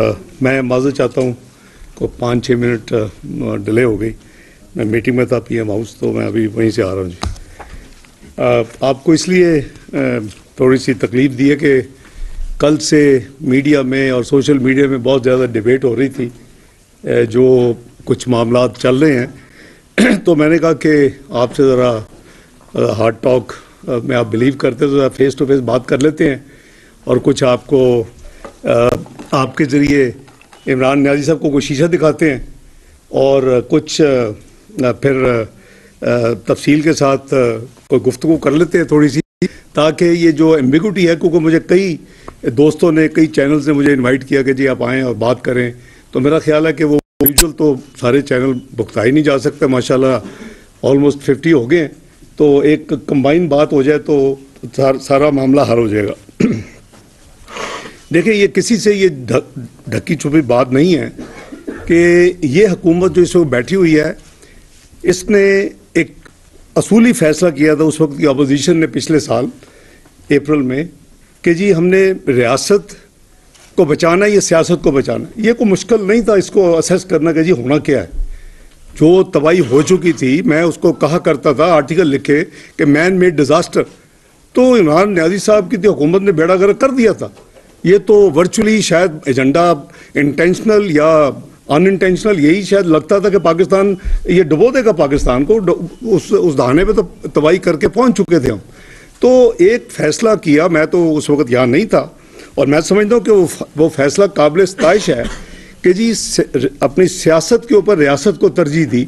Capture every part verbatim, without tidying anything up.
आ, मैं माजूद चाहता हूँ को पाँच छः मिनट डिले हो गई, मैं मीटिंग में था पीएम हाउस, तो मैं अभी वहीं से आ रहा हूँ जी। आ, आपको इसलिए थोड़ी सी तकलीफ दी है कि कल से मीडिया में और सोशल मीडिया में बहुत ज़्यादा डिबेट हो रही थी जो कुछ मामला चल रहे हैं, तो मैंने कहा कि आपसे ज़रा हार्ड टॉक में आप बिलीव करते तो ज़रा फेस टू फेस बात कर लेते हैं और कुछ आपको आ, आपके ज़रिए इमरान नियाजी साहब को कोई शीशा दिखाते हैं और कुछ फिर तफसील के साथ कोई गुफ्तगू कर लेते हैं थोड़ी सी, ताकि ये जो एम्बिगुटी है, क्योंकि मुझे कई दोस्तों ने कई चैनल्स ने मुझे इनवाइट किया कि जी आप आएँ और बात करें, तो मेरा ख्याल है कि वो यूजुअल तो सारे चैनल भुगता ही नहीं जा सकते, माशाल्लाह ऑलमोस्ट फिफ्टी हो गए, तो एक कंबाइन बात हो जाए तो सारा मामला हल हो जाएगा। देखिए, ये किसी से ये ढकी छुपी बात नहीं है कि ये हुकूमत जो इस वक्त बैठी हुई है, इसने एक असूली फैसला किया था उस वक्त की अपोजिशन ने पिछले साल अप्रैल में कि जी हमने रियासत को बचाना है या सियासत को बचाना। ये कोई मुश्किल नहीं था इसको असेस करना कि जी होना क्या है। जो तबाही हो चुकी थी, मैं उसको कहा करता था, आर्टिकल लिखे कि मैन मेड डिज़ास्टर, तो इमरान नियाजी साहब की तो हुकूमत ने बेड़ा गर्क कर दिया था। ये तो वर्चुअली शायद एजेंडा इंटेंशनल या अनइंटेंशनल, यही शायद लगता था कि पाकिस्तान ये डुबो देगा, पाकिस्तान को उस उस दहाने पे तो तबाही करके पहुंच चुके थे हम। तो एक फ़ैसला किया, मैं तो उस वक्त यहाँ नहीं था और मैं समझता हूँ कि वो वो फैसला काबिल सताइश है कि जी अपनी सियासत के ऊपर रियासत को तरजीह दी।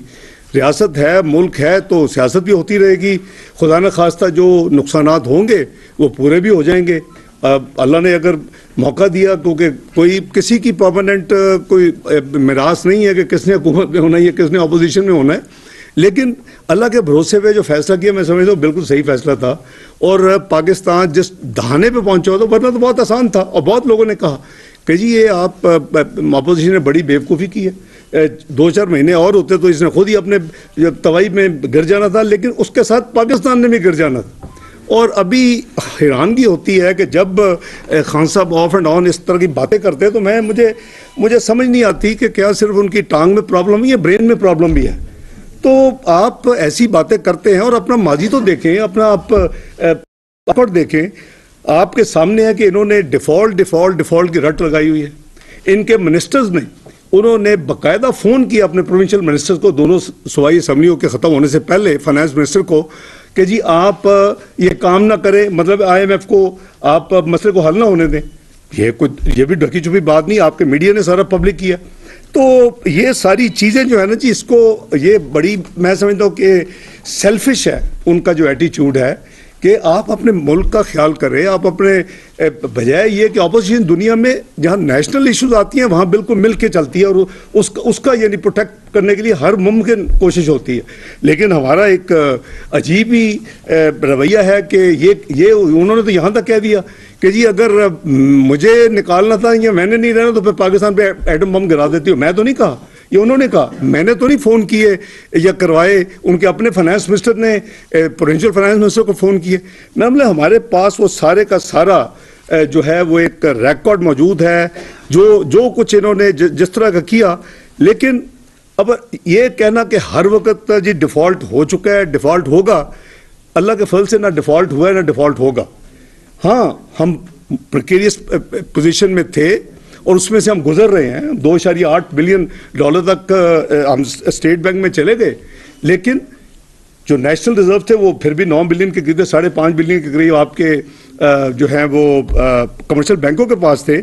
रियासत है, मुल्क है, तो सियासत भी होती रहेगी, खुदा न खास्ता जो नुकसानात होंगे वो पूरे भी हो जाएंगे। अल्लाह ने अगर मौका दिया, क्योंकि कोई किसी की परमानेंट कोई मिरास नहीं है कि किसने हुकूमत में होना है या किसने अपोजिशन में होना है, लेकिन अल्लाह के भरोसे पे जो फैसला किया मैं समझता हूँ बिल्कुल सही फैसला था। और पाकिस्तान जिस दहाने पे पहुँचा हो, तो वरना तो बहुत आसान था। और बहुत लोगों ने कहा कि जी ये आप अपोजिशन ने बड़ी बेवकूफ़ी की है, दो चार महीने और होते तो इसने खुद ही अपने तबाही में गिर जाना था, लेकिन उसके साथ पाकिस्तान ने भी गिर जाना था। और अभी हैरानगी होती है कि जब खान साहब ऑफ एंड ऑन इस तरह की बातें करते हैं, तो मैं मुझे मुझे समझ नहीं आती कि क्या सिर्फ उनकी टांग में प्रॉब्लम ही है, ब्रेन में प्रॉब्लम भी है। तो आप ऐसी बातें करते हैं और अपना माजी तो देखें, अपना आप पकड़ देखें। आपके सामने है कि इन्होंने डिफ़ॉल्ट डिफ़ॉल्ट डिफ़ॉल्ट की रट लगाई हुई है। इनके मिनिस्टर्स ने उन्होंने बकायदा फ़ोन किया अपने प्रोविंशियल मिनिस्टर्स को, दोनों सूबाई असम्बलियों के ख़त्म होने से पहले फाइनेंस मिनिस्टर को, कि जी आप ये काम ना करें, मतलब आईएमएफ को आप मसले को हल ना होने दें। ये कुछ ये भी ढकी छुपी बात नहीं, आपके मीडिया ने सारा पब्लिक किया। तो ये सारी चीज़ें जो है ना जी, इसको ये बड़ी मैं समझता हूँ कि सेल्फिश है उनका जो एटीट्यूड है कि आप अपने मुल्क का ख्याल करें। आप अपने बजाय ये कि अपोजिशन दुनिया में जहाँ नेशनल इश्यूज आती हैं वहाँ बिल्कुल मिल के चलती है और उसका उसका यानी प्रोटेक्ट करने के लिए हर मुमकिन कोशिश होती है, लेकिन हमारा एक अजीब ही रवैया है कि ये ये उन्होंने तो यहाँ तक कह दिया कि जी अगर मुझे निकालना था या मैंने नहीं रहना तो फिर पाकिस्तान पर एटम बम गिरा देती हो। मैं तो नहीं कहा, ये उन्होंने कहा, मैंने तो नहीं फ़ोन किए या करवाए, उनके अपने फाइनेंस मिनिस्टर ने प्रोविंशियल फाइनेंस मिनिस्टर को फ़ोन किए। मैम हमारे पास वो सारे का सारा जो है वो एक रिकॉर्ड मौजूद है, जो जो कुछ इन्होंने ज, जिस तरह का किया। लेकिन अब ये कहना कि हर वक्त जी डिफ़ॉल्ट हो चुका है, डिफ़ॉल्ट होगा, अल्लाह के फल से ना डिफ़ॉल्ट हुआ है ना डिफ़ॉल्ट होगा। हाँ, हम प्रिकेरियस पोजिशन में थे और उसमें से हम गुजर रहे हैं, दो इशारिया आठ बिलियन डॉलर तक हम स्टेट बैंक में चले गए, लेकिन जो नेशनल रिजर्व थे वो फिर भी नौ बिलियन के करीब, साढ़े पाँच बिलियन के करीब आपके जो हैं वो कमर्शियल बैंकों के पास थे।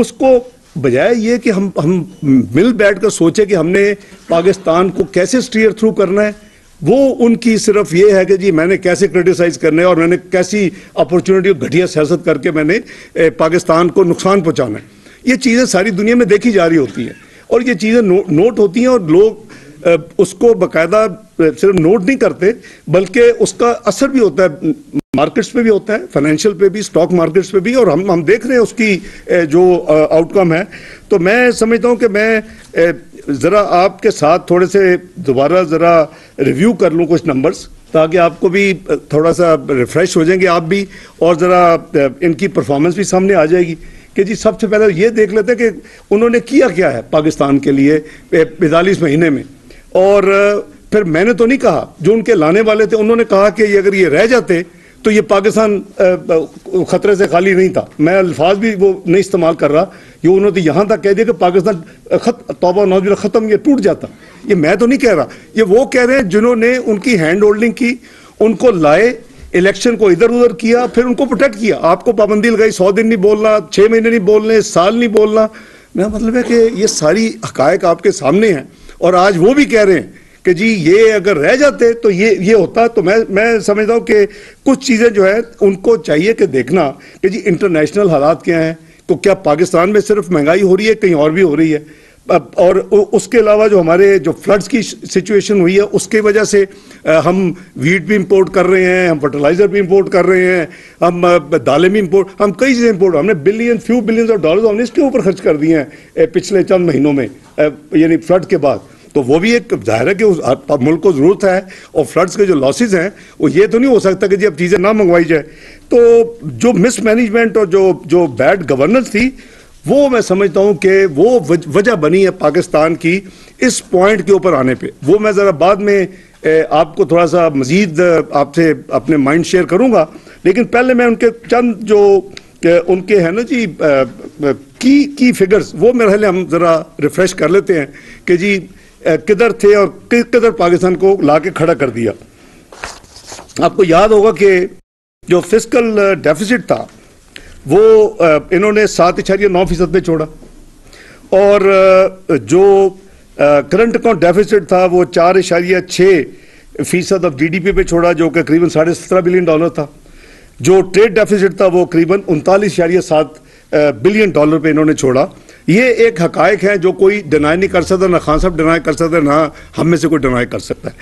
उसको बजाय ये कि हम हम मिल बैठ कर सोचे कि हमने पाकिस्तान को कैसे स्टीयर थ्रू करना है, वो उनकी सिर्फ ये है कि जी मैंने कैसे क्रिटिसाइज़ करना है और मैंने कैसी अपॉर्चुनिटी घटिया सियासत करके मैंने पाकिस्तान को नुकसान पहुंचाना है। ये चीज़ें सारी दुनिया में देखी जा रही होती हैं और ये चीज़ें नो, नोट होती हैं और लोग उसको बाकायदा सिर्फ नोट नहीं करते बल्कि उसका असर भी होता है, मार्केट्स पे भी होता है, फाइनेंशियल पे भी, स्टॉक मार्केट्स पे भी, और हम हम देख रहे हैं उसकी जो आउटकम है। तो मैं समझता हूँ कि मैं ज़रा आपके साथ थोड़े से दोबारा ज़रा रिव्यू कर लूँ कुछ नंबर्स, ताकि आपको भी थोड़ा सा रिफ़्रेश हो जाएंगे आप भी, और ज़रा इनकी परफॉर्मेंस भी सामने आ जाएगी कि जी सबसे पहले ये देख लेते हैं कि उन्होंने किया क्या है पाकिस्तान के लिए पैंतालीस महीने में। और फिर मैंने तो नहीं कहा, जो उनके लाने वाले थे उन्होंने कहा कि ये अगर ये रह जाते तो ये पाकिस्तान ख़तरे से खाली नहीं था। मैं अल्फाज भी वो नहीं इस्तेमाल कर रहा, ये उन्होंने यहाँ तक कह दिया कि पाकिस्तान खत तौबा नौजवान ख़त्म ये टूट जाता। ये मैं तो नहीं कह रहा, ये वो कह रहे हैं जिन्होंने उनकी हैंड होल्डिंग की, उनको लाए, इलेक्शन को इधर उधर किया, फिर उनको प्रोटेक्ट किया। आपको पाबंदी लगाई, सौ दिन नहीं बोलना, छः महीने नहीं बोलने, साल नहीं बोलना। मेरा मतलब है कि ये सारी हकायक आपके सामने हैं और आज वो भी कह रहे हैं कि जी ये अगर रह जाते तो ये ये होता। तो मैं मैं समझता हूँ कि कुछ चीज़ें जो है उनको चाहिए कि देखना कि जी इंटरनेशनल हालात क्या हैं, तो क्या पाकिस्तान में सिर्फ महंगाई हो रही है, कहीं और भी हो रही है। और उसके अलावा जो हमारे जो फ्लड्स की सिचुएशन हुई है उसके वजह से हम वीट भी इंपोर्ट कर रहे हैं, हम फर्टिलाइज़र भी इंपोर्ट कर रहे हैं, हम दालें भी इंपोर्ट, हम कई चीज़ें इंपोर्ट, हमने billion few billions of dollars हमने इसके ऊपर खर्च कर दिए हैं पिछले चंद महीनों में, यानी फ्लड के बाद। तो वो भी एक जाहिर है कि उस मुल्क को ज़रूरत है। और फ्लड्स के जो लॉसेज हैं वो ये तो नहीं हो सकता कि जी अब चीज़ें ना मंगवाई जाए। तो जो मिसमैनेजमेंट और जो जो बैड गवर्नेंस थी वो मैं समझता हूँ कि वो वजह बनी है पाकिस्तान की इस पॉइंट के ऊपर आने पे। वो मैं ज़रा बाद में आपको थोड़ा सा मज़ीद आपसे अपने माइंड शेयर करूँगा, लेकिन पहले मैं उनके चंद जो उनके है ना जी की की फिगर्स वो मेरे ख्याल हम ज़रा रिफ़्रेश कर लेते हैं कि जी किधर थे और किधर पाकिस्तान को ला के खड़ा कर दिया। आपको याद होगा कि जो फिस्कल डेफिसिट था वो इन्होंने सात इशारिया नौ फीसद पर छोड़ा और जो करंट अकाउंट डेफिसिट था वो चार इशारिया छः फीसद ऑफ जी डी पी पर छोड़ा, जो कि करीबन साढ़े सत्रह बिलियन डॉलर था। जो ट्रेड डेफिसिट था वो करीबन उनतालीस इशारिया सात बिलियन डॉलर पे इन्होंने छोड़ा। ये एक हकायक है जो कोई डिनाई नहीं कर सकता, ना खान साहब डिनाई कर सकता, ना हम में से कोई डिनाई कर सकता है।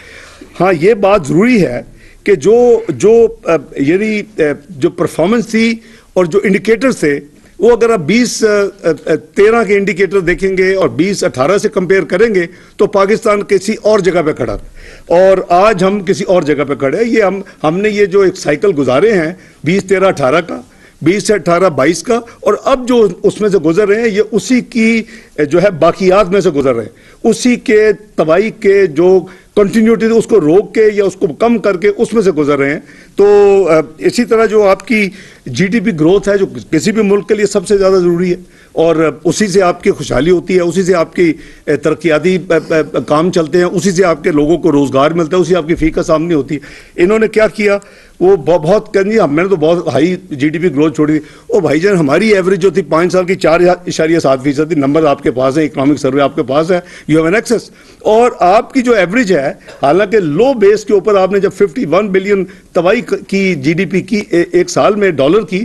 हाँ, ये बात ज़रूरी है कि जो जो यानी जो परफॉर्मेंस थी और जो इंडिकेटर्स थे वो अगर आप बीस तेरह के इंडिकेटर देखेंगे और बीस अठारह से कंपेयर करेंगे तो पाकिस्तान किसी और जगह पे खड़ा था और आज हम किसी और जगह पे खड़े हैं। ये हम हमने ये जो एक साइकिल गुजारे हैं बीस तेरह अठारह का, बीस से अठारह बाईस का, और अब जो उसमें से गुजर रहे हैं ये उसी की जो है बाकियात में से गुजर रहे हैं, उसी के तबाही के जो कंटिन्यूटी उसको रोक के या उसको कम करके उसमें से गुजर रहे हैं। तो इसी तरह जो आपकी जीडीपी ग्रोथ है जो किसी भी मुल्क के लिए सबसे ज़्यादा ज़रूरी है और उसी से आपकी खुशहाली होती है, उसी से आपकी तरक्याती काम चलते हैं, उसी से आपके लोगों को रोज़गार मिलता है, उसी आपकी फीका सामने होती है। इन्होंने क्या किया, वो बहुत कह दिया मैंने तो बहुत हाई जीडीपी ग्रोथ छोड़ी थी। ओ भाईजान, हमारी एवरेज जो थी पाँच साल की चार इशारिया सात फीसद थी। नंबर आपके पास है, इकोनॉमिक सर्वे आपके पास है, यू हैव एन एक्सेस। और आपकी जो एवरेज है, हालांकि लो बेस के ऊपर आपने जब इक्यावन बिलियन तबाही की जीडीपी की एक साल में डॉलर की,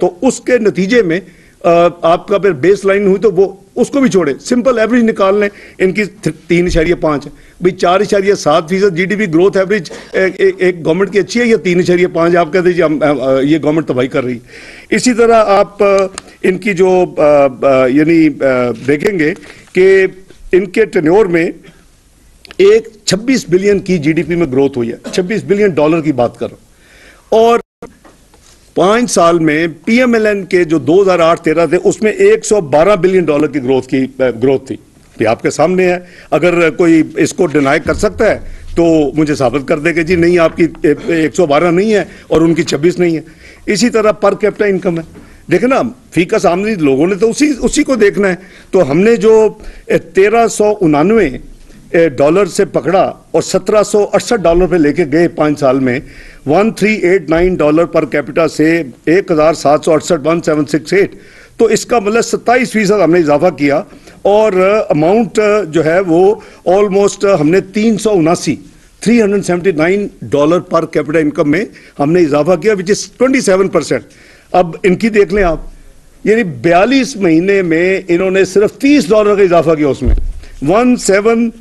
तो उसके नतीजे में आपका फिर बेस लाइन हुई तो वो उसको भी छोड़े, सिंपल एवरेज निकाल लें। इनकी तीन इशारिया पाँच है भाई, चार इशारिया सात फीसद G D P growth average एक गवर्नमेंट की अच्छी है या तीन इशारिया पाँच, आप कहते जी हम ये गवर्नमेंट तबाही कर रही है। इसी तरह आप इनकी जो यानी देखेंगे कि इनके टेन्योर में एक छब्बीस बिलियन की जीडीपी में ग्रोथ हुई है, छब्बीस बिलियन डॉलर की बात कर रहा हूँ। और पाँच साल में पीएमएलएन के जो दो हज़ार आठ तेरह थे उसमें एक सौ बारह बिलियन डॉलर की ग्रोथ की ग्रोथ थी। ये आपके सामने है, अगर कोई इसको डिनाई कर सकता है तो मुझे साबित कर दे कि जी नहीं आपकी एक सौ बारह नहीं है और उनकी छब्बीस नहीं है। इसी तरह पर कैपिटा इनकम है, देखे ना फीका सामने, लोगों ने तो उसी उसी को देखना है। तो हमने जो तेरह सौ उनानवे डॉलर से पकड़ा और सत्रह सौ अड़सठ डॉलर पे लेके गए पाँच साल में, one three eight nine dollar per capita से एक हज़ार सात सौ अड़सठ वन सेवन सिक्स एट, तो इसका मतलब सत्ताईस फीसद हमने इजाफा किया। और अमाउंट जो है वो ऑलमोस्ट हमने तीन सौ उनासी three hundred seventy nine dollar per capita income में हमने इजाफा किया, which is twenty seven percent. अब इनकी देख लें आप, यानी बयालीस महीने में इन्होंने सिर्फ तीस डॉलर का इजाफा किया, उसमें वन सेवन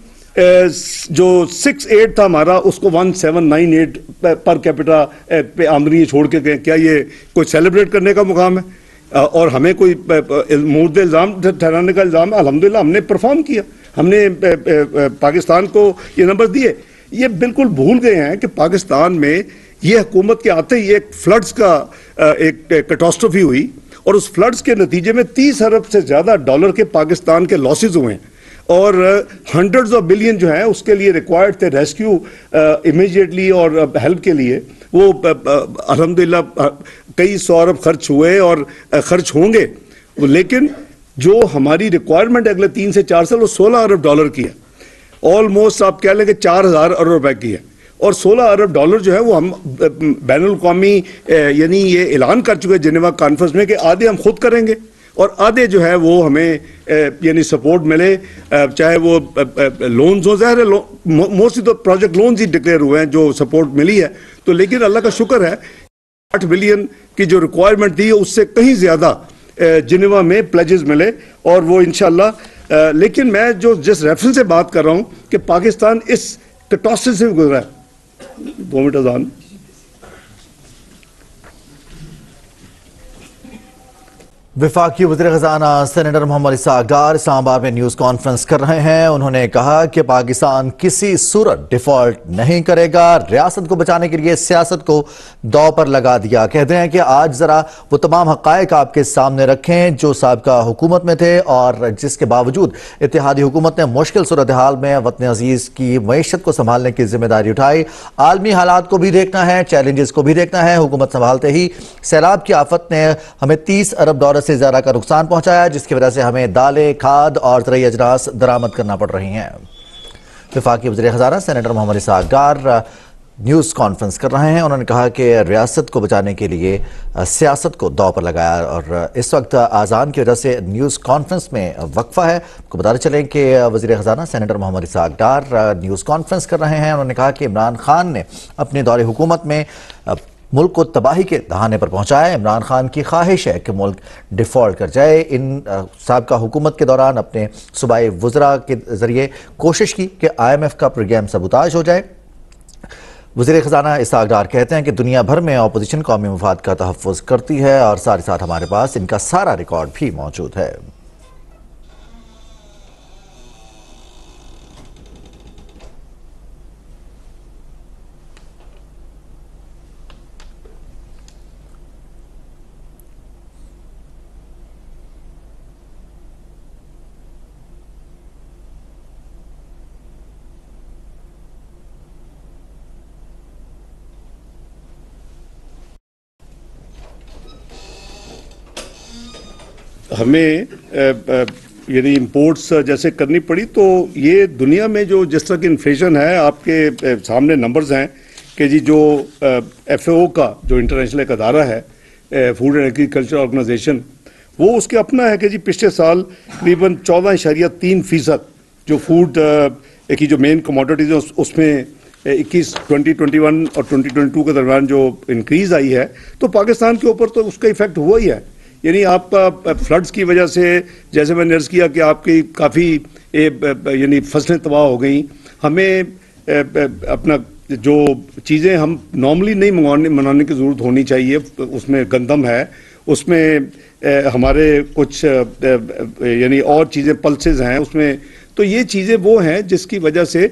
जो सिक्स एट था हमारा उसको one seven nine eight per capita पे आमदनी छोड़ के गए। क्या ये कोई सेलिब्रेट करने का मुकाम है और हमें कोई मुर्द इल्ज़ाम ठहराने का इल्ज़ाम? अल्हम्दुलिल्लाह हमने परफॉर्म किया, हमने पाकिस्तान को ये नंबर दिए। ये बिल्कुल भूल गए हैं कि पाकिस्तान में ये हुकूमत के आते ही एक फ्लड्स का एक कैटास्ट्रोफी हुई और उस फ्लड्स के नतीजे में तीस अरब से ज़्यादा डॉलर के पाकिस्तान के लॉसेज हुए हैं और हंड्रेड्स ऑफ बिलियन जो हैं उसके लिए रिक्वायर्ड थे रेस्क्यू इमीडिएटली और हेल्प के लिए। वो अल्हम्दुलिल्लाह कई सौ अरब खर्च हुए और खर्च होंगे, लेकिन जो हमारी रिक्वायरमेंट अगले तीन से चार साल वो सोलह अरब डॉलर की है, ऑलमोस्ट आप कह लें कि चार हज़ार अरब रुपए की है। और सोलह अरब डॉलर जो है वो हम बैन अवी यानी ये ऐलान कर चुके हैं जिनेवा कॉन्फ्रेंस में कि आधे हम खुद करेंगे और आधे जो है वो हमें यानी सपोर्ट मिले, चाहे वो लोन्स हो, ज़ाहिर है मोस्टली तो प्रोजेक्ट लोन्स ही डिक्लेयर हुए हैं जो सपोर्ट मिली है। तो लेकिन अल्लाह का शुक्र है आठ बिलियन की जो रिक्वायरमेंट थी उससे कहीं ज़्यादा जिनेवा में प्लेजेस मिले और वो इंशाल्लाह। लेकिन मैं जो जिस रेफरेंस से बात कर रहा हूँ कि पाकिस्तान इस कैटास्ट्रोफी से गुजरा है, दो मिनट अजान वफाकी वज़ीर ख़ज़ाना सेनेटर मोहम्मद इशाक़ डार इस्लामाबाद में न्यूज़ कॉन्फ्रेंस कर रहे हैं। उन्होंने कहा कि पाकिस्तान किसी सूरत डिफ़ॉल्ट नहीं करेगा, रियासत को बचाने के लिए सियासत को दाव पर लगा दिया। कहते हैं कि आज ज़रा वो तमाम हक़ाइक़ आपके सामने रखें जो साबिक़ा हुकूमत में थे और जिसके बावजूद इत्तेहादी हुकूमत ने मुश्किल सूरत हाल में वतन अज़ीज़ की मईशत को संभालने की जिम्मेदारी उठाई। आलमी हालात को भी देखना है, चैलेंजेस को भी देखना है। हुकूमत संभालते ही सैलाब की आफत ने हमें तीस अरब डॉलर से ज़्यादा का नुकसान पहुंचाया, जिसकी वजह से हमें दालें, खाद और तरई अजनास दरामद करना पड़ रही हैं। वफाकी वज़ीर ख़ज़ाना senator Mohammad Ishaq Dar news conference कर रहे हैं। उन्होंने कहा कि रियासत को बचाने के लिए सियासत को दाव पर लगाया और इस वक्त आज़ान की वजह से न्यूज़ कॉन्फ्रेंस में वक्फा है। आपको बताते चलें कि वज़ीर ख़ज़ाना senator Mohammad Ishaq Dar news conference कर रहे हैं। उन्होंने कहा कि इमरान खान ने अपने दौरे हुकूमत में मुल्क को तबाही के दहाने पर पहुंचाया। इमरान खान की ख्वाहिश है कि मुल्क डिफ़ॉल्ट कर जाए। इन साबिक़ा हुकूमत के दौरान अपने सूबाई वज़रा के ज़रिए कोशिश की कि आई एम एफ का प्रोग्राम सबूताज हो जाए। वज़ीर ख़ज़ाना इशाक़ डार कहते हैं कि दुनिया भर में अपोजिशन कौमी मफाद का तहफ़्फ़ुज़ करती है और साथ ही साथ हमारे पास इनका सारा रिकॉर्ड भी मौजूद है। हमें यानी इंपोर्ट्स जैसे करनी पड़ी तो ये दुनिया में जो जिस तरह की इन्फ्लेशन है, आपके सामने नंबर्स हैं कि जी जो एफ ए ओ का जो इंटरनेशनल एक अदारा है फूड एंड एग्रीकल्चर ऑर्गेनाइजेशन, वो उसके अपना है कि जी पिछले साल करीबन चौदह इशारिया तीन फीसद जो फूड की जो मेन कमोडिटीज़ हैं उसमें इक्कीस ट्वेंटी ट्वेंटी वन और ट्वेंटी ट्वेंटी टू के दरमियान जो इनक्रीज़ आई है तो पाकिस्तान के ऊपर तो उसका इफेक्ट हुआ ही है। यानी आपका फ्लड्स की वजह से जैसे मैंने अर्ज़ किया कि आपकी काफ़ी यानी फसलें तबाह हो गई। हमें अपना जो चीज़ें हम नॉर्मली नहीं मंगाने मनाने की ज़रूरत होनी चाहिए, उसमें गंदम है, उसमें हमारे कुछ यानी और चीज़ें पल्सेस हैं उसमें, तो ये चीज़ें वो हैं जिसकी वजह से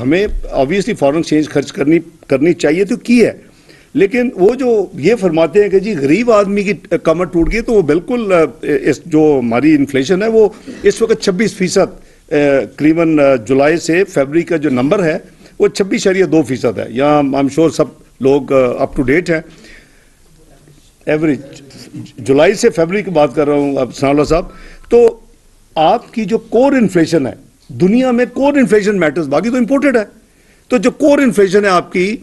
हमें ऑब्वियसली फॉरेन एक्सचेंज खर्च करनी करनी चाहिए तो की है। लेकिन वो जो ये फरमाते हैं कि जी गरीब आदमी की कमर टूट गई, तो वो बिल्कुल इस जो हमारी इन्फ्लेशन है वो इस वक्त छब्बीस फ़ीसद करीबन जुलाई से फरवरी का जो नंबर है वो छब्बीस शरिया दो फ़ीसद है। यहाँ आई एम श्योर सब लोग अप टू डेट हैं। एवरेज जुलाई से फरवरी की बात कर रहा हूँ अब सनाउल्ला साहब। तो आपकी जो कोर इन्फ्लेशन है, दुनिया में कोर इन्फ्लेशन मैटर्स, बाकी तो इम्पोर्टेड है, तो जो कोर इन्फ्लेशन है आपकी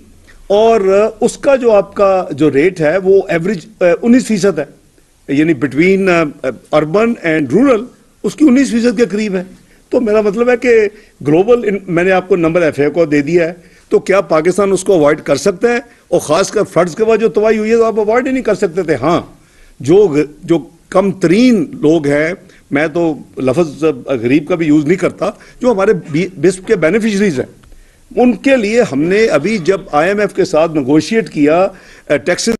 और उसका जो आपका जो रेट है वो एवरेज उन्नीस फ़ीसद है, यानी बिटवीन अर्बन एंड रूरल उसकी उन्नीस फ़ीसद के करीब है। तो मेरा मतलब है कि ग्लोबल इन, मैंने आपको नंबर एफ ए को दे दिया है, तो क्या पाकिस्तान उसको अवॉइड कर सकता है? और ख़ासकर फ्लड्स के बाद जो तबाही हुई है तो आप अवॉइड ही नहीं कर सकते थे। हाँ, जो जो कम तरीन लोग हैं, मैं तो लफ्ज़ गरीब का भी यूज़ नहीं करता, जो हमारे बिस्प के बेनिफिशरीज हैं उनके लिए हमने अभी जब आई एम एफ के साथ नेगोशिएट किया, टैक्सेस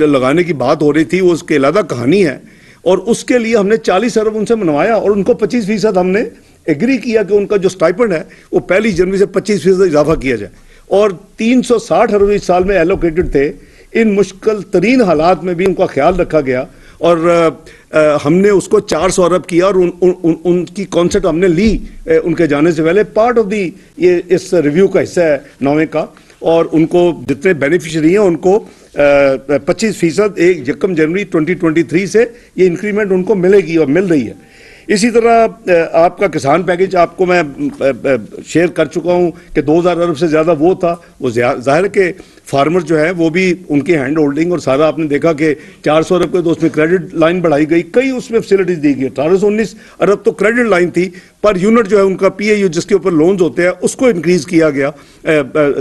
लगाने की बात हो रही थी, वो उसके अलावा कहानी है, और उसके लिए हमने चालीस अरब उनसे मनवाया और उनको पच्चीस फ़ीसद हमने एग्री किया कि उनका जो स्टाइपेंड है वो पहली जनवरी से पच्चीस फ़ीसद इजाफा किया जाए। और तीन सौ साठ अरब इस साल में एलोकेटेड थे। इन मुश्किल तरीन हालात में भी उनका ख्याल रखा गया और आ, आ, हमने उसको चार सौ अरब किया और उन, उन, उन, उनकी कॉन्सेप्ट हमने ली ए, उनके जाने से पहले। पार्ट ऑफ दी ये इस रिव्यू का हिस्सा है नौवें का, और उनको जितने बेनिफिशरी हैं उनको पच्चीस फीसद एक यकम जनवरी ट्वेंटी ट्वेंटी थ्री से ये इंक्रीमेंट उनको मिलेगी और मिल रही है। इसी तरह आपका किसान पैकेज आपको मैं शेयर कर चुका हूं कि दो हज़ार अरब से ज़्यादा वो था, वो जाहिर के फार्मर जो है वो भी उनके हैंड होल्डिंग और सारा आपने देखा कि चार सौ अरब के तो उसमें क्रेडिट लाइन बढ़ाई गई, कई उसमें फैसिलिटीज दी गई। अठारह सौ उन्नीस अरब तो क्रेडिट लाइन थी, पर यूनिट जो है उनका पी ए यू जिसके ऊपर लोन्स होते हैं उसको इंक्रीज़ किया गया,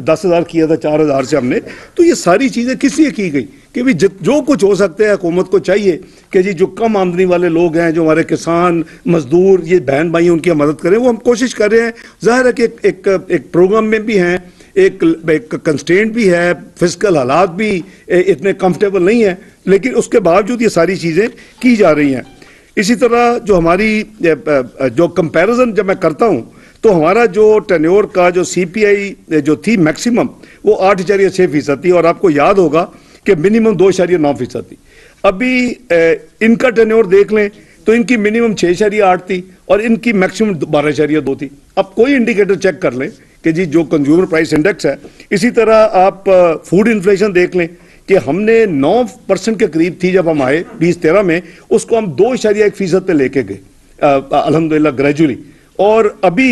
दस हज़ार किया था चार हज़ार से हमने। तो ये सारी चीज़ें किस लिए की गई कि भी जो कुछ हो सकता है हुकूमत को चाहिए कि जी जो कम आमदनी वाले लोग हैं, जो हमारे किसान मजदूर ये बहन भाई उनकी मदद करें, वो हम कोशिश कर रहे हैं। जाहिर है कि एक, एक, एक प्रोग्राम में भी हैं, एक, एक कंस्ट्रेंट भी है, फिस्कल हालात भी इतने कंफर्टेबल नहीं है, लेकिन उसके बावजूद ये सारी चीज़ें की जा रही हैं। इसी तरह जो हमारी जो कंपेरिजन जब मैं करता हूँ तो हमारा जो टेन्योर का जो सी पी आई जो थी मैक्सिमम वो आठ इशारिया छः फीसद थी, और आपको याद होगा कि मिनिमम दो इशारिया नौ फीसद थी। अभी इनका टेन्योर देख लें तो इनकी मिनिमम छः इशारिया आठ थी और इनकी मैक्सिमम बारह इशारिया दो थी। अब कोई इंडिकेटर चेक कर लें कि जी जो कंज्यूमर प्राइस इंडेक्स है, इसी तरह आप फूड इन्फ्लेशन देख लें कि हमने नौ परसेंट के करीब थी जब हम आए बीस तेरह में, उसको हम दो इशारिया एक फीसद पर लेके गए अलहमदिल्ला ग्रेजुअली, और अभी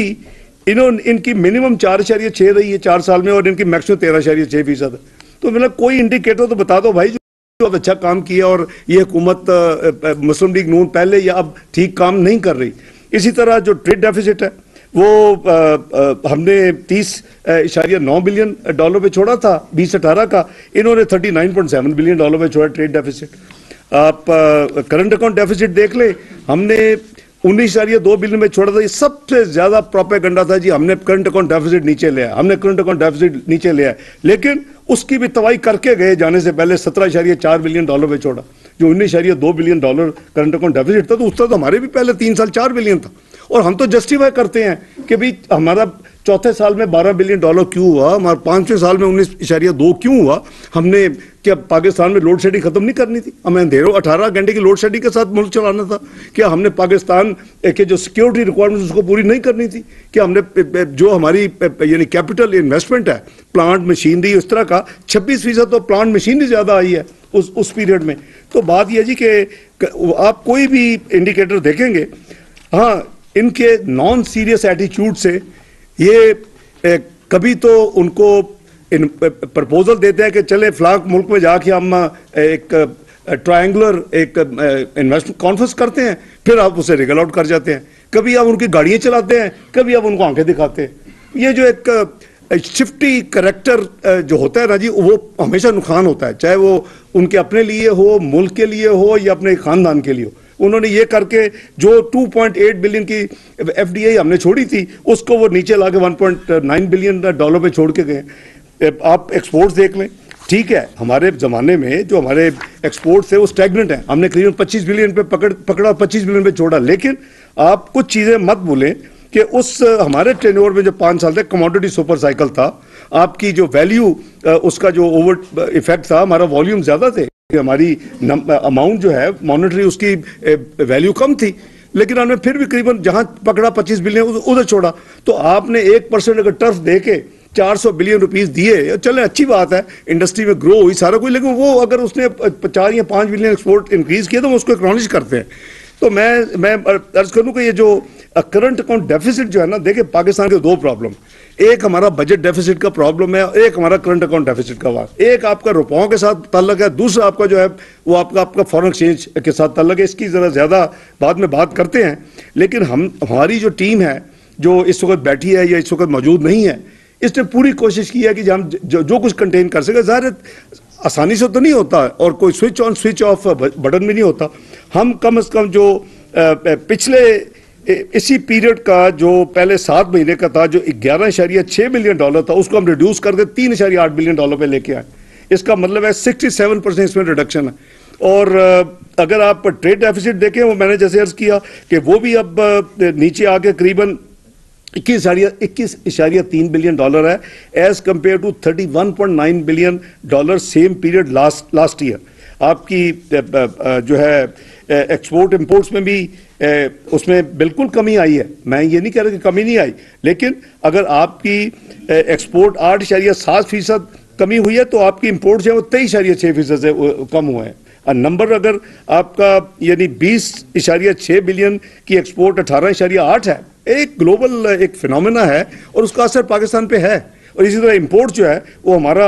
इन्होंने इनकी मिनिमम चार इशारिया छः रही है चार साल में और इनकी मैक्सिमम तेरह इशारिया छः फीसद। तो मतलब कोई इंडिकेटर तो बता दो भाई जो बहुत अच्छा काम किया, और ये हुकूमत मुस्लिम लीग नून पहले या अब ठीक काम नहीं कर रही। इसी तरह जो ट्रेड डेफिसिट है वो आ, आ, हमने तीस इशारिया नौ बिलियन डॉलर पे छोड़ा था बीस अठारह का, इन्होंने thirty nine point seven billion dollar पे छोड़ा ट्रेड डेफिसिट। आप करंट अकाउंट डेफिसिट देख लें, हमने उन्नीस इशारिया दो बिलियन में छोड़ा था। ये सबसे ज्यादा प्रोपेगेंडा था जी हमने करंट अकाउंट डेफिसिट नीचे लिया, हमने करंट अकाउंट डेफिसिट नीचे लिया, लेकिन उसकी भी तबाही करके गए जाने से पहले सत्रह इशारिया चार बिलियन डॉलर पे छोड़ा जो उन्नीस इशारिया दो billion dollar current account deficit था। तो उसका तो हमारे भी पहले तीन साल चार बिलियन था, और हम तो जस्टिफाई करते हैं कि भाई हमारा चौथे साल में बारह बिलियन डॉलर क्यों हुआ, हमारे पाँचवें साल में उन्नीस इशारिया दो क्यों हुआ। हमने क्या पाकिस्तान में लोड शेडिंग खत्म नहीं करनी थी, हमें अंधेरों अठारह घंटे की लोड शेडिंग के साथ मुल्क चलाना था, क्या हमने पाकिस्तान के जो सिक्योरिटी रिक्वायरमेंट्स उसको पूरी नहीं करनी थी, क्या हमने जो हमारी यानी कैपिटल इन्वेस्टमेंट है प्लांट मशीनरी उस तरह का छब्बीस फीसद तो प्लांट मशीनरी ज़्यादा आई है उस उस पीरियड में। तो बात यह जी कि आप कोई भी इंडिकेटर देखेंगे, हाँ इनके नॉन सीरियस एटीट्यूड से ये एक, कभी तो उनको इन प्रपोजल देते हैं कि चले फ्लाक मुल्क में जाके हम एक ट्रायंगुलर एक इन्वेस्टमेंट कॉन्फ्रेंस करते हैं, फिर आप उसे रिगल आउट कर जाते हैं। कभी आप उनकी गाड़ियाँ चलाते हैं, कभी आप उनको आंखें दिखाते हैं। ये जो एक शिफ्टी करैक्टर जो होता है ना जी, वो हमेशा नुकसान होता है, चाहे वो उनके अपने लिए हो, मुल्क के लिए हो, या अपने ख़ानदान के लिए हो। उन्होंने ये करके जो टू पॉइंट एट बिलियन की एफडीआई हमने छोड़ी थी उसको वो नीचे लाके one point nine billion dollar पे छोड़ के गए। आप एक्सपोर्ट्स देख लें, ठीक है हमारे ज़माने में जो हमारे एक्सपोर्ट्स थे वो स्टैगनेंट हैं, हमने करीब पच्चीस बिलियन पे पकड़ पकड़ा पच्चीस बिलियन पे छोड़ा। लेकिन आप कुछ चीज़ें मत भूलें कि उस हमारे टेन्योर में जो पाँच साल तक कमोडिटी सुपर साइकिल था, आपकी जो वैल्यू उसका जो ओवर इफेक्ट था, हमारा वॉल्यूम ज़्यादा थे, हमारी अमाउंट जो है मॉनेटरी उसकी वैल्यू कम थी, लेकिन हमने फिर भी करीबन जहां पकड़ा पच्चीस बिलियन उधर छोड़ा। तो आपने एक परसेंट अगर टर्फ देके चार सौ बिलियन रुपीस दिए, चले अच्छी बात है इंडस्ट्री में ग्रो हुई सारा कोई, लेकिन वो अगर उसने चार या पाँच बिलियन एक्सपोर्ट इंक्रीज किया तो हम उसको एक्नॉलेज करते हैं। तो मैं मैं अर्ज करूं कि ये जो करंट अकाउंट डेफिसिट जो है ना, देखिए पाकिस्तान के दो प्रॉब्लम, एक हमारा बजट डेफिसिट का प्रॉब्लम है, एक हमारा करंट अकाउंट डेफिसिट का वार, एक आपका रुपयों के साथ ताल्लुक है, दूसरा आपका जो है वो आपका आपका फॉरेन एक्सचेंज के साथ ताल्लुक है। इसकी ज़रा ज़्यादा बाद में बात करते हैं, लेकिन हम हमारी जो टीम है जो इस वक्त बैठी है या इस वक्त मौजूद नहीं है, इसने पूरी कोशिश की है कि हम जो, जो कुछ कंटेन कर सके। ज़ाहिर आसानी से तो नहीं होता और कोई switch on switch off button भी नहीं होता। हम कम से कम जो पिछले इसी पीरियड का जो पहले सात महीने का था जो ग्यारह इशारिया छः बिलियन डॉलर था, उसको हम रिड्यूस करके तीन इशारिया आठ बिलियन डॉलर पे लेके आए। इसका मतलब है सिक्सटी सेवन परसेंट इसमें रिडक्शन है। और अगर आप ट्रेड डेफिसिट देखें, वो मैंने जैसे अर्ज किया कि वो भी अब नीचे आके करीबन इक्कीस इशारिया इक्कीस इशारिया तीन बिलियन डॉलर है as compare to thirty one point nine billion dollar same period last last year. आपकी जो है एक्सपोर्ट इंपोर्ट्स में भी उसमें बिल्कुल कमी आई है। मैं ये नहीं कह रहा कि कमी नहीं आई, लेकिन अगर आपकी एक्सपोर्ट आठ इशारिया सात फीसद कमी हुई है तो आपकी इंपोर्ट्स हैं वो तेईस इशारिया छः फीसद से कम हुए हैं। नंबर अगर आपका यानी बीस इशारिया छः बिलियन की एक्सपोर्ट अठारह इशारिया आठ है, एक ग्लोबल एक फिनोमेना है और उसका असर पाकिस्तान पे है। और इसी तरह इंपोर्ट जो है वो हमारा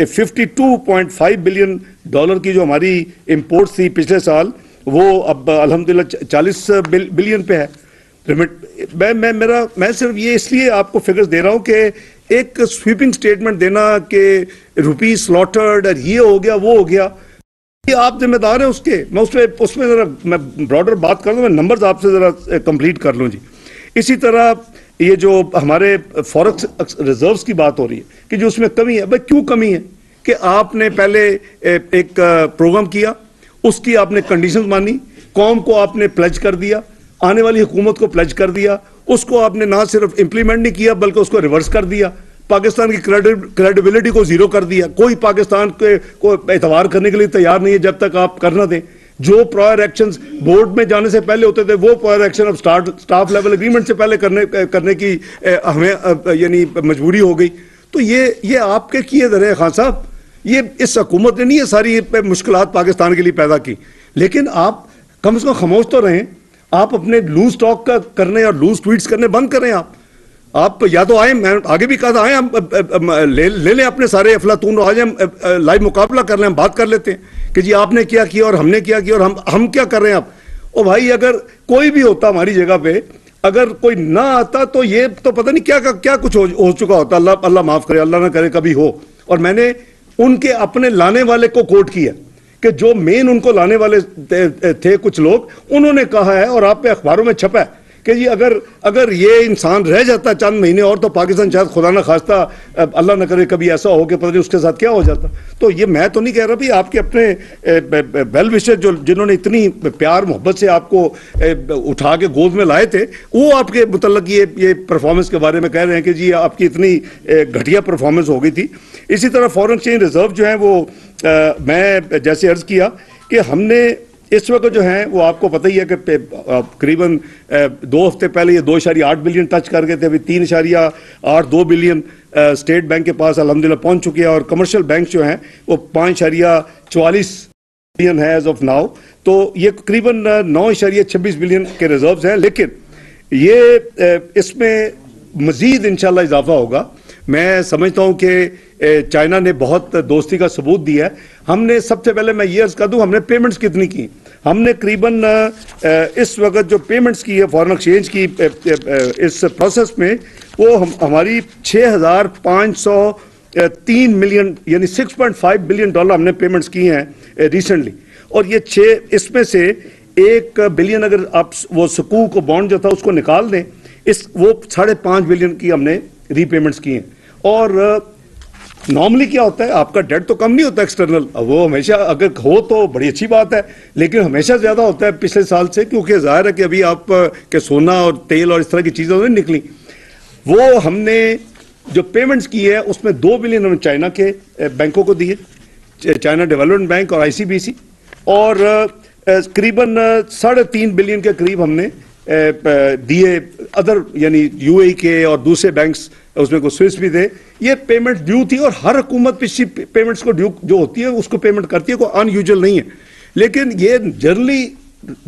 fifty two point five billion dollar की जो हमारी इंपोर्ट थी पिछले साल वो अब अल्हम्दुलिल्लाह चालीस बिलियन पे है। मैं मैं मेरा मैं सिर्फ ये इसलिए आपको फिगर्स दे रहा हूँ कि एक स्वीपिंग स्टेटमेंट देना कि रुपी स्लॉटर्ड और ये हो गया वो हो गया, आप जिम्मेदार हैं उसके। मैं उसमें उसमें जरा मैं ब्रॉडर बात कर लूँ, मैं नंबर्स आपसे जरा कंप्लीट कर लूँ जी। इसी तरह ये जो हमारे फॉरेक्स रिजर्व्स की बात हो रही है कि जो उसमें कमी है, भाई क्यों कमी है कि आपने पहले एक प्रोग्राम किया, उसकी आपने कंडीशंस मानी, कौम को आपने प्लेज कर दिया, आने वाली हुकूमत को प्लेज कर दिया, उसको आपने ना सिर्फ इम्प्लीमेंट नहीं किया बल्कि उसको रिवर्स कर दिया, पाकिस्तान की क्रेडिबिलिटी को जीरो कर दिया। कोई पाकिस्तान के को एतवार करने के लिए तैयार नहीं है जब तक आप करना दें। जो प्रायर एक्शंस बोर्ड में जाने से पहले होते थे वो प्रायर एक्शन अब स्टार्ट स्टाफ लेवल एग्रीमेंट से पहले करने करने की हमें यानी मजबूरी हो गई। तो ये ये आपके किए दर है खान साहब, ये इस हकूमत ने नहीं ये सारी मुश्किलात पाकिस्तान के लिए पैदा की। लेकिन आप कम से कम खामोश तो रहें, आप अपने लूज टॉक का करने और लूज ट्वीट्स करने बंद करें। आप आप या तो आए, मैं आगे भी कहा था आए हम ले लें ले अपने सारे अफलातून, आज हम लाइव मुकाबला कर लें, हम बात कर लेते हैं कि जी आपने क्या किया और हमने क्या किया और हम हम क्या कर रहे हैं आप। ओ भाई अगर कोई भी होता हमारी जगह पे, अगर कोई ना आता तो ये तो पता नहीं क्या क्या, क्या कुछ हो, हो चुका होता। अल्लाह अल्लाह माफ़ करे, अल्लाह ना करे कभी हो। और मैंने उनके अपने लाने वाले को कोट किया कि जो मेन उनको लाने वाले थे कुछ लोग, उन्होंने कहा है और आप पे अखबारों में छपा है कि जी अगर अगर ये इंसान रह जाता चंद महीने और तो पाकिस्तान शायद खुदा ना खास्ता अल्लाह ना करे कभी ऐसा हो कि पता नहीं उसके साथ क्या हो जाता। तो ये मैं तो नहीं कह रहा भाई, आपके अपने वेल विशर जो जिन्होंने इतनी प्यार मोहब्बत से आपको उठा के गोद में लाए थे वो आपके मुतल्लिक़ ये ये परफॉर्मेंस के बारे में कह रहे हैं कि जी आपकी इतनी घटिया परफॉर्मेंस हो गई थी। इसी तरह फॉरेन एक्सचेंज रिजर्व जो है वो आ, मैं जैसे अर्ज़ किया कि हमने इस वक्त जो है वो आपको पता ही है कि करीबन दो हफ्ते पहले ये दो इशारिया आठ बिलियन टच कर गए थे, अभी तीन इशारिया आठ दो बिलियन स्टेट बैंक के पास अल्हम्दुलिल्लाह पहुंच चुके हैं और कमर्शियल बैंक जो हैं वो पाँच इशारिया चवालीस बिलियन है एज ऑफ नाउ। तो ये करीबन नौ इशारिया छब्बीस बिलियन के रिजर्व्स हैं, लेकिन ये इसमें मज़ीद इंशाल्लाह इजाफा होगा। मैं समझता हूँ कि चाइना ने बहुत दोस्ती का सबूत दिया है। हमने सबसे पहले मैं ये अर्ज़ कर दूँ, हमने पेमेंट्स कितनी की, हमने करीबन इस वक्त जो पेमेंट्स की है फॉरेन एक्सचेंज की इस प्रोसेस में वो हम हमारी छः हज़ार पाँच सौ तीन मिलियन यानी six point five billion dollar हमने पेमेंट्स किए हैं रिसेंटली। और ये छः इसमें से एक बिलियन अगर आप वो सकूक बॉन्ड जो था उसको निकाल दें, इस वो साढ़े पाँच बिलियन की हमने रीपेमेंट्स की हैं। और नॉर्मली क्या होता है आपका डेट तो कम नहीं होता एक्सटर्नल, वो हमेशा अगर हो तो बड़ी अच्छी बात है, लेकिन हमेशा ज़्यादा होता है पिछले साल से, क्योंकि ज़ाहिर है कि अभी आप के सोना और तेल और इस तरह की चीज़ें नहीं निकली। वो हमने जो पेमेंट्स की है उसमें दो बिलियन हमने चाइना के बैंकों को दिए, चाइना डेवलपमेंट बैंक और आई सी बी सी, और करीबन साढ़े तीन बिलियन के करीब हमने दिए अदर यानी यू ए के और दूसरे बैंक्स, उसमें को स्विस भी थे। ये पेमेंट ड्यू थी और हर हुकूमत पिछली पेमेंट्स को ड्यू जो होती है उसको पेमेंट करती है, कोई अनयूजुअल नहीं है। लेकिन ये जनरली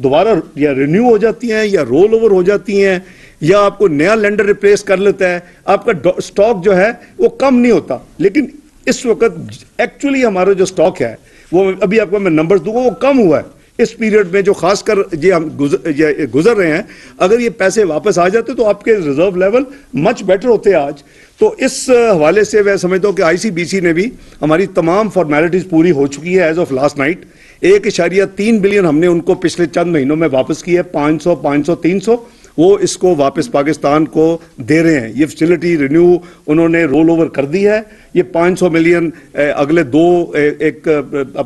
दोबारा या रिन्यू हो जाती हैं या रोल ओवर हो जाती हैं या आपको नया लेंडर रिप्लेस कर लेता है, आपका स्टॉक जो है वो कम नहीं होता। लेकिन इस वक्त एक्चुअली हमारा जो स्टॉक है वो अभी आपको मैं नंबर्स दूंगा वो कम हुआ है इस पीरियड में, जो खासकर ये हम गुजर ये गुजर रहे हैं। अगर ये पैसे वापस आ जाते तो आपके रिजर्व लेवल मच बेटर होते आज। तो इस हवाले से मैं समझता हूँ कि आईसीबीसी ने भी हमारी तमाम फॉर्मेलिटीज़ पूरी हो चुकी है एज ऑफ लास्ट नाइट। एक इशारिया तीन बिलियन हमने उनको पिछले चंद महीनों में वापस की है, पाँच सौ पाँच सौ तीन सौ वो इसको वापस पाकिस्तान को दे रहे हैं। ये फैसिलिटी रिन्यू उन्होंने रोल ओवर कर दी है। ये पाँच सौ मिलियन अगले दो एक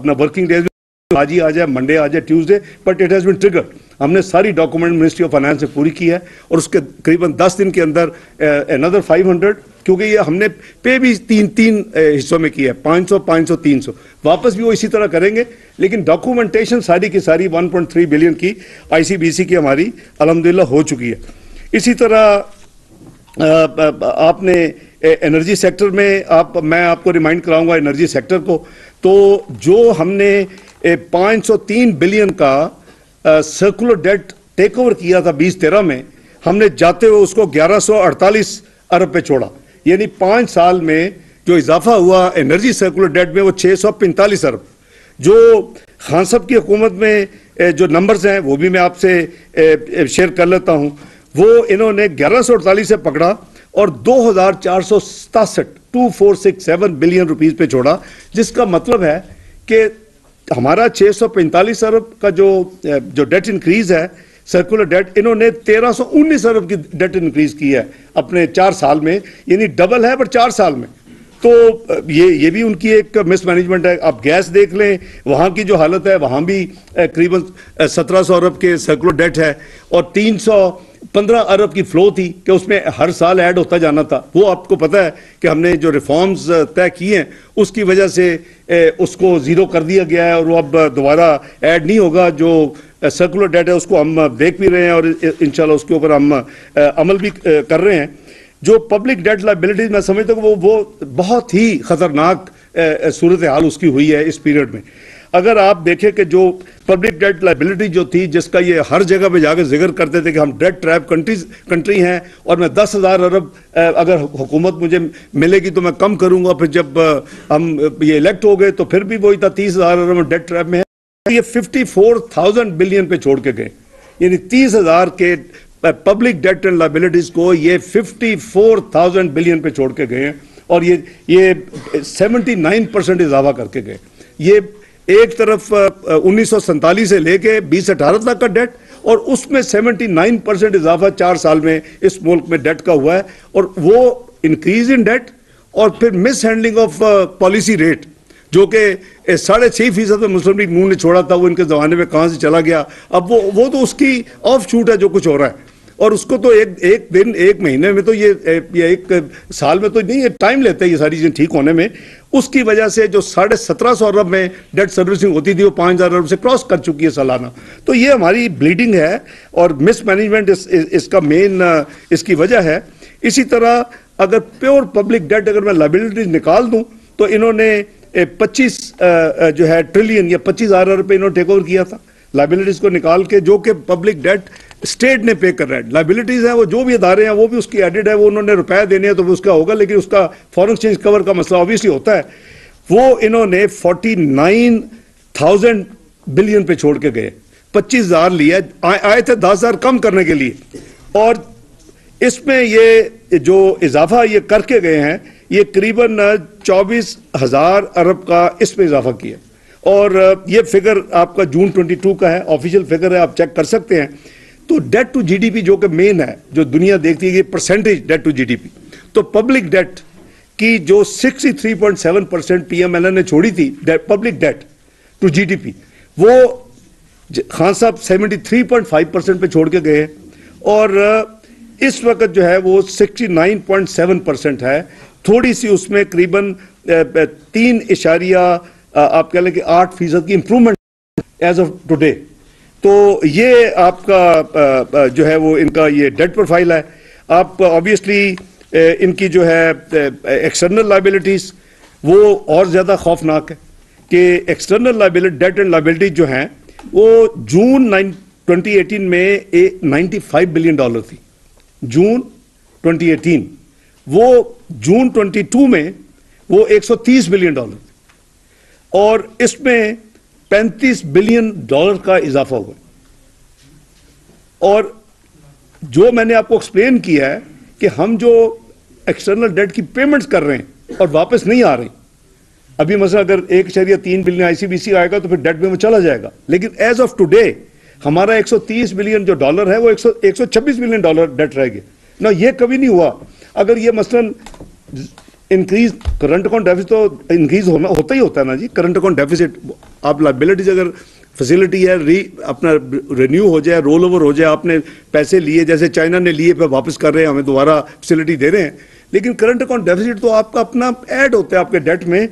अपना वर्किंग डेज आज ही आ जाए, मंडे आ जाए, Tuesday, but it has been triggered. हमने सारी डॉक्यूमेंट मिनिस्ट्री ऑफ फाइनेंस से पूरी की है और उसके करीबन दस दिन के अंदर अनदर फाइव हंड्रेड, क्योंकि ये हमने पे भी तीन तीन हिस्सों में किया है, पाँच सौ, पाँच सौ, तीन सौ, वापस भी वो इसी तरह करेंगे। लेकिन डॉक्यूमेंटेशन सारी की सारी वन पॉइंट थ्री बिलियन की आईसीबीसी की हमारी अल्हम्दुलिल्लाह हो चुकी है। इसी तरह आपने एनर्जी सेक्टर में आप मैं आपको रिमाइंड कराऊंगा एनर्जी सेक्टर को, तो जो हमने पाँच सौ तीन बिलियन का सर्कुलर डेट टेक ओवर किया था बीस तेरह में, हमने जाते हुए उसको ग्यारह सौ अड़तालीस अरब पे छोड़ा, यानी पाँच साल में जो इजाफा हुआ एनर्जी सर्कुलर डेट में वो छह सौ पैंतालीस अरब। जो खान साहब की हुकूमत में जो नंबर्स हैं वो भी मैं आपसे शेयर कर लेता हूँ। वो इन्होंने ग्यारह सौ अड़तालीस से पकड़ा और दो हज़ार चार सौ सतासठ बिलियन रुपीस पे छोड़ा, जिसका मतलब है कि हमारा छह सौ पैंतालीस अरब का जो जो डेट इंक्रीज है सर्कुलर डेट, इन्होंने तेरह सौ उन्नीस अरब की डेट इंक्रीज की है अपने चार साल में, यानी डबल है पर चार साल में। तो ये ये भी उनकी एक मिसमैनेजमेंट है। आप गैस देख लें, वहाँ की जो हालत है, वहाँ भी करीबन सत्रह सौ अरब के सर्कुलर डेट है और तीन सौ पंद्रह अरब की फ्लो थी कि उसमें हर साल ऐड होता जाना था। वो आपको पता है कि हमने जो रिफॉर्म्स तय किए हैं उसकी वजह से उसको ज़ीरो कर दिया गया है और वो अब दोबारा ऐड नहीं होगा। जो सर्कुलर डेटा है उसको हम देख भी रहे हैं और इंशाल्लाह उसके ऊपर हम अमल भी कर रहे हैं। जो पब्लिक डेट लायबिलिटीज, मैं समझता हूँ वो वो बहुत ही ख़तरनाक सूरत हाल उसकी हुई है इस पीरियड में। अगर आप देखें कि जो पब्लिक डेट लाइबिलिटी जो थी, जिसका ये हर जगह पे जाकर जिक्र करते थे कि हम डेट ट्रैप कंट्रीज कंट्री हैं और मैं दस हज़ार अरब अगर हुकूमत मुझे मिलेगी तो मैं कम करूंगा, फिर जब हम ये इलेक्ट हो गए तो फिर भी वही था, तीस हज़ार अरब डेट ट्रैप में है। ये फिफ्टी फोर थाउजेंड बिलियन पे छोड़ के गए, यानी तीस हज़ार के पब्लिक डेट एंड लाइबिलिटीज़ को ये फिफ्टी फोर थाउजेंड बिलियन पे छोड़ के गए हैं और ये ये सेवेंटी नाइन परसेंट इजाफा करके गए। ये एक तरफ उन्नीस सौ सैंतालीस से लेके बीस अठारह तक का डेट और उसमें उन्यासी परसेंट इजाफा चार साल में इस मुल्क में डेट का हुआ है, और वो इंक्रीज इन डेट और फिर mishandling of policy rate जो कि साढ़े छः फीसद में मुस्लिम लीग नून ने छोड़ा था, वो इनके ज़माने में कहाँ से चला गया। अब वो वो तो उसकी ऑफ शूट है जो कुछ हो रहा है, और उसको तो एक एक दिन एक महीने में तो ये या एक साल में तो नहीं, ये टाइम लेते हैं ये सारी चीज़ें ठीक होने में। उसकी वजह से जो साढ़े सत्रह सौ अरब में डेट सर्विसिंग होती थी वो पाँच हज़ार अरब से क्रॉस कर चुकी है सालाना। तो ये हमारी ब्लीडिंग है और मिसमैनेजमेंट इस, इस, इसका मेन इसकी वजह है। इसी तरह अगर प्योर पब्लिक डेट अगर मैं लाइबिलिटीज निकाल दूँ तो इन्होंने पच्चीस जो है ट्रिलियन या पच्चीस हज़ार अरब पे इन्होंने टेक ओवर किया था लाइबिलिटीज़ को निकाल के, जो कि पब्लिक डेट स्टेट ने पे कर रहा है। लाइबिलिटीज़ है वो जो भी अदारे हैं वो भी उसकी एडिड है, वो उन्होंने रुपया देने हैं तो वो उसका होगा, लेकिन उसका फॉरेन एक्सचेंज कवर का मसला ऑब्वियसली होता है। वो इन्होंने उनचास हज़ार बिलियन पे छोड़ के गए, पच्चीस हज़ार लिया, आए थे दस हज़ार कम करने के लिए, और इसमें ये जो इजाफा ये करके गए हैं ये करीबन चौबीस हज़ार अरब का इसमें इजाफा किया, और ये फिगर आपका जून बाईस का है, ऑफिशियल फिगर है, आप चेक कर सकते हैं। तो डेट टू जीडीपी जो कि मेन है, जो दुनिया देखती है कि परसेंटेज डेट टू जीडीपी, तो पब्लिक डेट की जो तिरसठ पॉइंट सात परसेंट पीएमएलएन ने छोड़ी थी पब्लिक डेट टू जीडीपी, वो खान साहब तिहत्तर पॉइंट पाँच परसेंट पे छोड़ के गए और इस वक्त जो है वो उनहत्तर पॉइंट सात परसेंट है, थोड़ी सी उसमें करीबन तीन इशारिया आप कह लें कि आठ फीसद की इंप्रूवमेंट एज ऑफ टुडे। तो ये आपका जो है वो इनका ये डेट प्रोफाइल है। आप ऑब्वियसली इनकी जो है एक्सटर्नल लाइबिलिटीज़ वो और ज़्यादा खौफनाक है कि external liability debt and liabilities जो हैं वो जून ट्वेंटी एटीन में पचानवे बिलियन डॉलर थी, जून ट्वेंटी एटीन, वो जून बाईस में वो एक सौ तीस बिलियन डॉलर थी और इसमें पैंतीस बिलियन डॉलर का इजाफा हुआ। और जो मैंने आपको एक्सप्लेन किया है कि हम जो एक्सटर्नल डेट की पेमेंट्स कर रहे हैं और वापस नहीं आ रहे, अभी मसला अगर एक शरिया तीन बिलियन आईसीबीसी आएगा तो फिर डेट में वो चला जाएगा, लेकिन एज ऑफ टुडे हमारा एक सौ तीस बिलियन जो डॉलर है वो एक सौ छब्बीस बिलियन डॉलर डेट रह गया ना। ये कभी नहीं हुआ। अगर ये मसलन इंक्रीज करंट अकाउंट डेफिसिट तो इंक्रीज होना होता ही होता है ना जी, करंट अकाउंट डेफिसिट आप लाइबिलिटीज अगर फैसिलिटी है री अपना रिन्यू हो जाए, रोल ओवर हो जाए। आपने पैसे लिए जैसे चाइना ने लिए पे वापस कर रहे हैं, हमें दोबारा फैसिलिटी दे रहे हैं। लेकिन करंट अकाउंट डेफिसिट तो आपका अपना ऐड होता है आपके डेट में।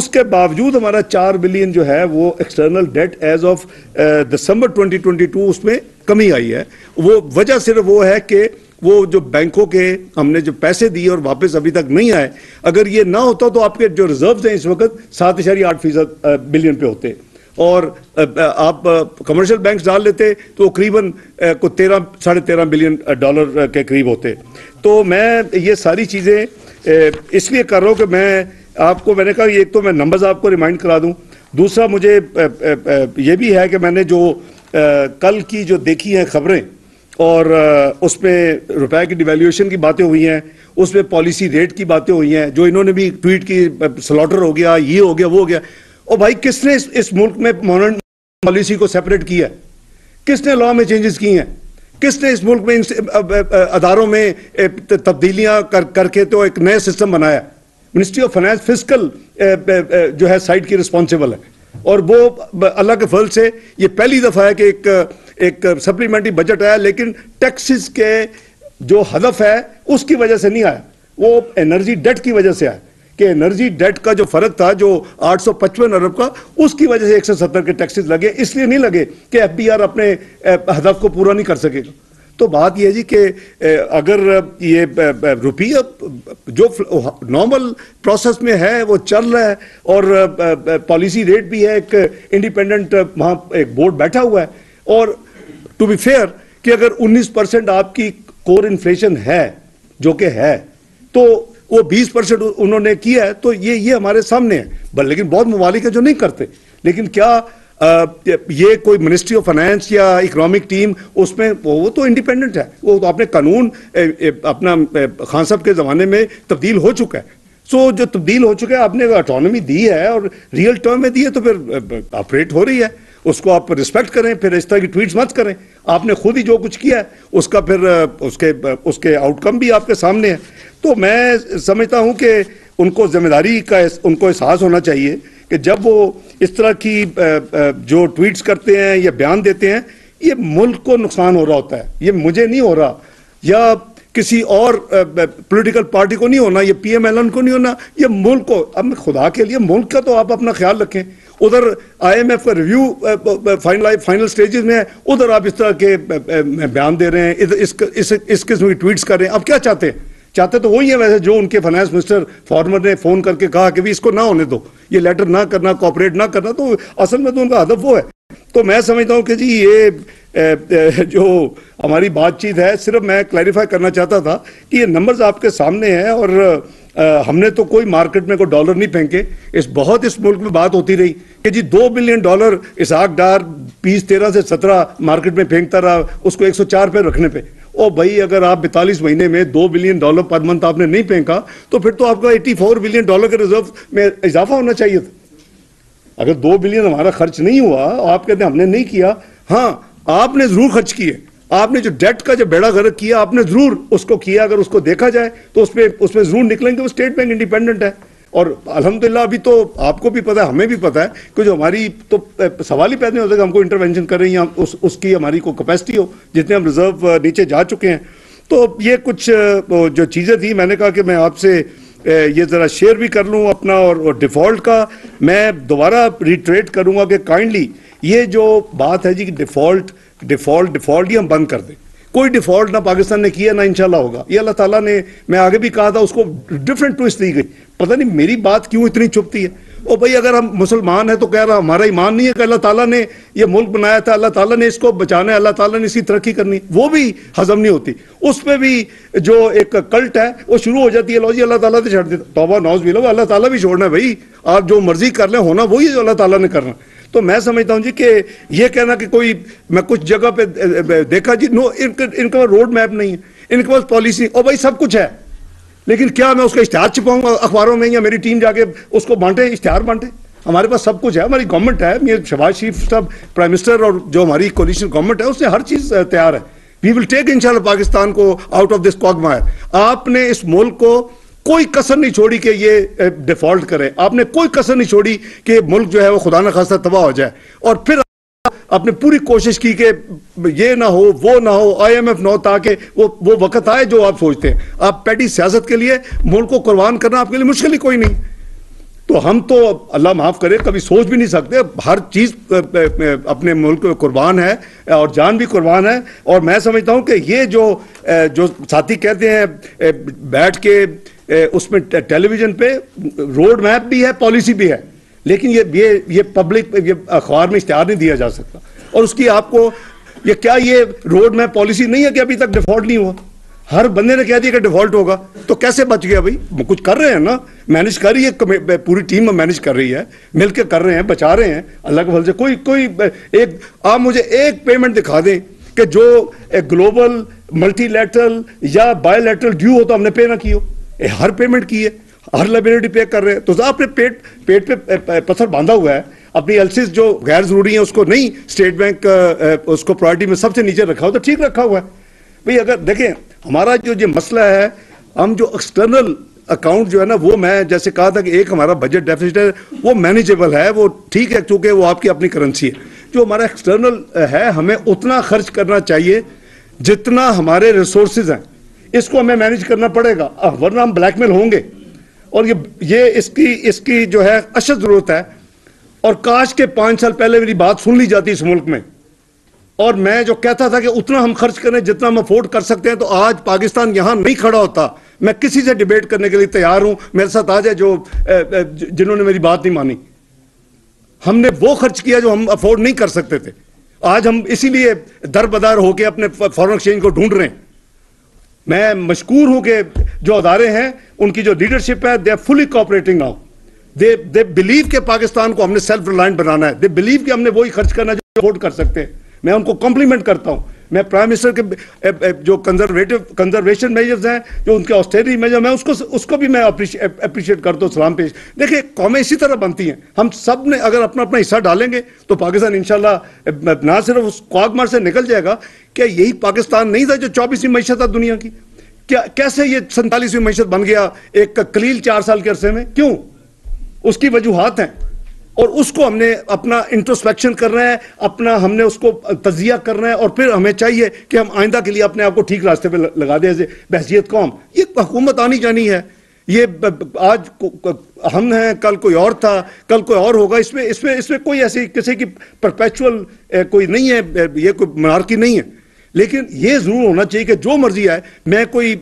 उसके बावजूद हमारा चार बिलियन जो है वो external debt as of December twenty twenty two, उसमें कमी आई है। वो वजह सिर्फ वो है कि वो जो बैंकों के हमने जो पैसे दिए और वापस अभी तक नहीं आए, अगर ये ना होता तो आपके जो रिजर्व्स हैं इस वक्त सात इशारे आठ फीसद बिलियन पे होते, और आप कमर्शियल बैंक्स डाल लेते तो करीबन को तेरह साढ़े तेरह बिलियन डॉलर के करीब होते। तो मैं ये सारी चीज़ें इसलिए कर रहा हूँ कि मैं आपको, मैंने कहा एक तो मैं नंबर्स आपको रिमाइंड करा दूं, दूसरा मुझे ये भी है कि मैंने जो कल की जो देखी हैं खबरें और उसमें रुपए की डिवेल्यूशन की बातें हुई हैं, उसमें पॉलिसी रेट की बातें हुई हैं, जो इन्होंने भी ट्वीट की स्लॉटर हो गया, ये हो गया, वो हो गया। और भाई किसने इस, इस मुल्क में मॉनेटरी पॉलिसी को सेपरेट किया है? किसने लॉ में चेंजेस किए हैं? किसने इस मुल्क में इन अदारों में तब्दीलियाँ कर करके तो एक नया सिस्टम बनाया? मिनिस्ट्री ऑफ फाइनेंस फिस्कल जो है साइड की रिस्पॉन्सिबल है, और वो अल्लाह के फल से ये पहली दफ़ा है कि एक एक सप्लीमेंट्री बजट आया, लेकिन टैक्सेस के जो हदफ है उसकी वजह से नहीं आया, वो एनर्जी डेट की वजह से आया कि एनर्जी डेट का जो फ़र्क था जो आठ सौ पचपन अरब का, उसकी वजह से एक सौ सत्तर के टैक्सेस लगे, इसलिए नहीं लगे कि एफ बी आर अपने हदफ को पूरा नहीं कर सकेगा। तो बात यह जी कि अगर ये रुपया जो नॉर्मल प्रोसेस में है वो चल रहा है, और पॉलिसी रेट भी है, एक इंडिपेंडेंट वहाँ एक बोर्ड बैठा हुआ है, और टू बी फेयर कि अगर उन्नीस परसेंट आपकी कोर इन्फ्लेशन है जो कि है, तो वो बीस परसेंट उन्होंने किया है, तो ये ये हमारे सामने है। लेकिन बहुत ममालिक है जो नहीं करते। लेकिन क्या आ, ये कोई मिनिस्ट्री ऑफ फाइनेंस या इकोनॉमिक टीम उसमें वो, वो तो इंडिपेंडेंट है, वो तो आपने कानून ए, ए, अपना ए, खान साहब के ज़माने में तब्दील हो चुका है। सो जो तब्दील हो चुका है आपने ऑटोनॉमी दी है और रियल टर्म में दी है, तो फिर ऑपरेट हो रही है, उसको आप रिस्पेक्ट करें। फिर इस तरह की ट्वीट्स मत करें, आपने खुद ही जो कुछ किया है उसका फिर उसके उसके आउटकम भी आपके सामने है। तो मैं समझता हूँ कि उनको जिम्मेदारी का उनको एहसास होना चाहिए कि जब वो इस तरह की जो ट्वीट्स करते हैं या बयान देते हैं, ये मुल्क को नुकसान हो रहा होता है, ये मुझे नहीं हो रहा या किसी और पॉलिटिकल पार्टी को नहीं होना, ये पीएमएलएन को नहीं होना, ये मुल्क को। अब खुदा के लिए मुल्क का तो आप अपना ख्याल रखें। उधर आईएमएफ का रिव्यू फाइनल फाइनल स्टेजेस में है, उधर आप इस तरह के बयान दे रहे हैं, इस इस, इस किस्म की ट्वीट्स कर रहे हैं। आप क्या चाहते हैं? चाहते तो वही है वैसे जो उनके फाइनेंस मिनिस्टर फॉर्मर ने फ़ोन करके कहा कि भी इसको ना होने दो, ये लेटर ना करना, कॉपरेट ना करना, तो असल में तो उनका हदफ वो है। तो मैं समझता हूँ कि जी ये ए, ए, जो हमारी बातचीत है, सिर्फ मैं क्लैरिफाई करना चाहता था कि ये नंबर्स आपके सामने हैं, और आ, हमने तो कोई मार्केट में कोई डॉलर नहीं फेंके। इस बहुत इस मुल्क में बात होती रही कि जी दो बिलियन डॉलर इशाक डार बीस तेरह से सत्रह मार्केट में फेंकता रहा, उसको एक सौ चार पे रखने पे। ओ भाई, अगर आप बैतालीस महीने में दो बिलियन डॉलर पर मंथ आपने नहीं फेंका तो फिर तो आपका चौरासी बिलियन डॉलर के रिजर्व में इजाफा होना चाहिए था। अगर दो बिलियन हमारा खर्च नहीं हुआ, आप कहते हैं हमने नहीं किया, हाँ आपने ज़रूर खर्च किए, आपने जो डेट का जो बेड़ा गर्क किया आपने ज़रूर उसको किया। अगर उसको देखा जाए तो उसमें उसमें ज़रूर निकलेंगे, वो स्टेट बैंक इंडिपेंडेंट है। और अल्हम्दुलिल्लाह अभी तो आपको भी पता है, हमें भी पता है कि जो हमारी तो सवाल ही पैदा नहीं होता कि हमको इंटरवेंशन कर रही हैं, हम उस उसकी हमारी को कैपेसिटी हो, जितने हम रिजर्व नीचे जा चुके हैं। तो ये कुछ जो चीज़ें थी, मैंने कहा कि मैं आपसे ये ज़रा शेयर भी कर लूँ अपना। और डिफ़ॉल्ट का मैं दोबारा रिट्रेट करूँगा कि काइंडली ये जो बात है जी कि डिफ़ॉल्ट डिफ़ॉल्ट डिफ़ॉल्ट ही हम बंद कर दें। कोई डिफ़ॉल्ट ना पाकिस्तान ने किया ना इंशाल्लाह होगा, ये अल्लाह ताला ने, मैं आगे भी कहा था, उसको डिफरेंट ट्विस्ट दी गई। पता नहीं मेरी बात क्यों इतनी चुभती है। ओ भाई, अगर हम मुसलमान हैं तो कह रहा हमारा ईमान नहीं है कि अल्लाह ताला ने ये मुल्क बनाया था, अल्लाह ताला ने इसको बचाना है, अल्लाह ताला ने इसकी तरक्की करनी, वो भी हजम नहीं होती। उस पर भी जो एक कल्ट है वो शुरू हो जाती है, लो जी अल्लाह ताला तो छोड़ देता, तौबा नौज भी लो, अल्लाह ताला भी छोड़ना है भाई, आप जो मर्जी कर लें, होना वही है जो अल्लाह ताला ने करना। तो मैं समझता हूँ जी कि ये कहना कि कोई, मैं कुछ जगह पे देखा जी नो इनके इनके पास रोड मैप नहीं है, इनके पास पॉलिसी, और भाई सब कुछ है, लेकिन क्या मैं उसका इश्तिहार छिपाऊंगा अखबारों में या मेरी टीम जाके उसको बांटे, इश्तिहार बांटे? हमारे पास सब कुछ है, हमारी गवर्नमेंट है, ये शहबाज शरीफ साहब प्राइम मिनिस्टर और जो हमारी कोलिशन गवर्नमेंट है उससे हर चीज़ तैयार है। वी विल टेक इंशाल्लाह पाकिस्तान को आउट ऑफ दिस क्वॉगमायर। आपने इस मुल्क को कोई कसर नहीं छोड़ी कि ये डिफॉल्ट करे, आपने कोई कसर नहीं छोड़ी कि मुल्क जो है वो खुदा न खास्ता तबाह हो जाए, और फिर आपने पूरी कोशिश की कि ये ना हो वो ना हो आई एम एफ ना हो ताकि वो वो वक्त आए जो आप सोचते हैं। आप पैडी सियासत के लिए मुल्क को कुर्बान करना आपके लिए मुश्किल ही कोई नहीं। तो हम तो अल्लाह माफ़ करे कभी सोच भी नहीं सकते, हर चीज़ अपने मुल्क में कुर्बान है और जान भी कुर्बान है। और मैं समझता हूँ कि ये जो जो साथी कहते हैं बैठ के उसमें टेलीविज़न पे रोड मैप भी है पॉलिसी भी है, लेकिन ये ये ये पब्लिक ये अखबार में इश्तिहार नहीं दिया जा सकता। और उसकी आपको ये क्या ये रोड मैप पॉलिसी नहीं है कि अभी तक डिफ़ॉल्ट नहीं हुआ, हर बंदे ने कह दिया कि डिफ़ॉल्ट होगा तो कैसे बच गया भाई? कुछ कर रहे हैं ना, मैनेज कर रही है पूरी टीम, मैनेज कर रही है, मिलकर कर रहे हैं, बचा रहे हैं अल्लाह के फल से। कोई कोई एक आप मुझे एक पेमेंट दिखा दें कि जो ग्लोबल मल्टीलैटरल या बायोलैटरल ड्यू हो तो हमने पे ना की हो। हर पेमेंट की है, हर लाइबिलिटी पे कर रहे हैं। तो आपने पेट पेट पे पत्थर बांधा हुआ है, अपनी एलसीज जो गैर जरूरी है उसको नहीं, स्टेट बैंक उसको प्रायोरिटी में सबसे नीचे रखा हो तो ठीक रखा हुआ है भाई। अगर देखें हमारा जो ये मसला है, हम जो एक्सटर्नल अकाउंट जो है ना वो मैं जैसे कहा था कि एक हमारा बजट डेफिसिट है वो मैनेजेबल है, वो ठीक है चूँकि वो आपकी अपनी करेंसी है। जो हमारा एक्सटर्नल है हमें उतना खर्च करना चाहिए जितना हमारे रिसोर्सेज हैं, इसको हमें मैनेज करना पड़ेगा वरना हम ब्लैकमेल होंगे। और ये ये इसकी इसकी जो है अशद ज़रूरत है। और काश के पाँच साल पहले मेरी बात सुन ली जाती इस मुल्क में, और मैं जो कहता था कि उतना हम खर्च करें जितना हम अफोर्ड कर सकते हैं, तो आज पाकिस्तान यहाँ नहीं खड़ा होता। मैं किसी से डिबेट करने के लिए तैयार हूँ, मेरे साथ आ जाए जो जिन्होंने मेरी बात नहीं मानी। हमने वो खर्च किया जो हम अफोर्ड नहीं कर सकते थे। आज हम इसीलिए दरबदर होकर अपने फॉरेन एक्सचेंज को ढूंढ रहे हैं। मैं मशकूर हूँ कि जो अदारे हैं उनकी जो लीडरशिप है they are fully cooperating now, they they believe के पाकिस्तान को हमने सेल्फ रिलायंट बनाना है, दे बिलीव कि हमने वही खर्च करना है जो अफोर्ड कर सकते हैं। मैं उनको कॉम्प्लीमेंट करता हूँ। मैं प्राइम मिनिस्टर के जो कंजर्वेटिव कंजर्वेशन मेजर्स हैं, जो उनके ऑस्टेरिटी मेजर हैं, उसको उसको भी मैं अप्रिशिएट करता हूँ, सलाम पेश। देखिए कौमें इसी तरह बनती हैं, हम सब ने अगर अपना अपना हिस्सा डालेंगे तो पाकिस्तान इंशाल्लाह ना सिर्फ उस क्वागमार से निकल जाएगा। क्या यही पाकिस्तान नहीं था जो चौबीसवीं मईशत था दुनिया की? क्या कैसे ये सैंतालीसवीं मईशत बन गया एक कलील चार साल के अरसे में? क्यों? उसकी वजूहत हैं और उसको हमने अपना इंट्रोस्पेक्शन करना है, अपना हमने उसको तजिया करना है। और फिर हमें चाहिए कि हम आइंदा के लिए अपने आप को ठीक रास्ते पे लगा दें बहसीयत कौम। ये हुकूमत आनी जानी है, ये आज हम हैं, कल कोई और था, कल कोई और होगा। इसमें इसमें इसमें कोई ऐसी किसी की परपेचुअल कोई नहीं है, ये कोई मनारकी नहीं है। लेकिन ये ज़रूर होना चाहिए कि जो मर्जी आए, मैं कोई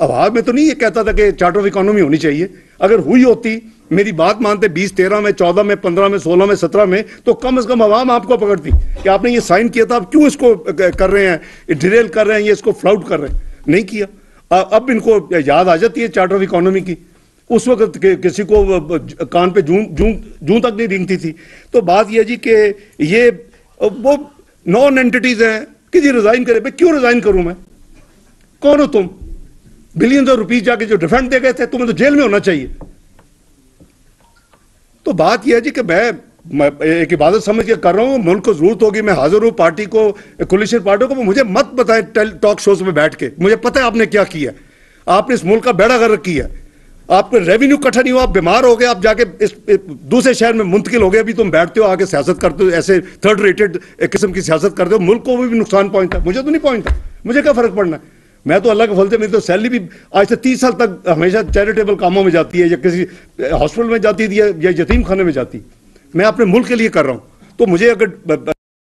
आवाज़ में तो नहीं ये कहता था कि चार्टर ऑफ इकोनॉमी होनी चाहिए। अगर हुई होती, मेरी बात मानते बीस तेरह में, चौदह में, पंद्रह में, सोलह में, सत्रह में, तो कम से कम आवाम आपको पकड़ती कि आपने ये साइन किया था, आप क्यों इसको कर रहे हैं, डिरेल कर रहे हैं, ये इसको फ्लाउट कर रहे हैं। नहीं किया। अब इनको याद आ जाती है चार्टर ऑफ इकोनॉमी की, उस वक्त किसी को कान पे जूं जूं जूं तक नहीं रिंगती थी। तो बात यह जी कि ये वो नॉन एंटिटीज़ हैं कि जी रिज़ाइन करे। भाई क्यों रिज़ाइन करूँ मैं? कौन हो तुम? बिलियन ऑफ रुपीज़ जाके जो डिफेंड दे गए थे, तुम्हें तो जेल में होना चाहिए। तो बात यह है जी कि मैं, मैं एक इबादत समझ के कर रहा हूँ। मुल्क को जरूरत होगी, मैं हाजिर हूँ पार्टी को, कोलिशन पार्टियों को। मुझे मत बताएं टॉक शोज में बैठ के, मुझे पता है आपने क्या किया। आपने इस मुल्क का बेड़ा गर्क किया, आपको रेवेन्यू इकट्ठा नहीं हुआ, आप बीमार हो गए, आप जाके इस दूसरे शहर में मुंतकिल हो गए। अभी तुम बैठते हो आके सियासत करते हो, ऐसे थर्ड रेटेड किस्म की सियासत करते हो, मुल्क को भी नुकसान पहुँचता। मुझे तो नहीं पहुँचता, मुझे क्या फ़र्क पड़ना है? मैं तो अल्लाह के फल से मेरी तो सैलरी भी आज से तीस साल तक हमेशा चैरिटेबल कामों में जाती है, या किसी हॉस्पिटल में जाती थी, या यतीम खाने में जाती। मैं अपने मुल्क के लिए कर रहा हूँ। तो मुझे अगर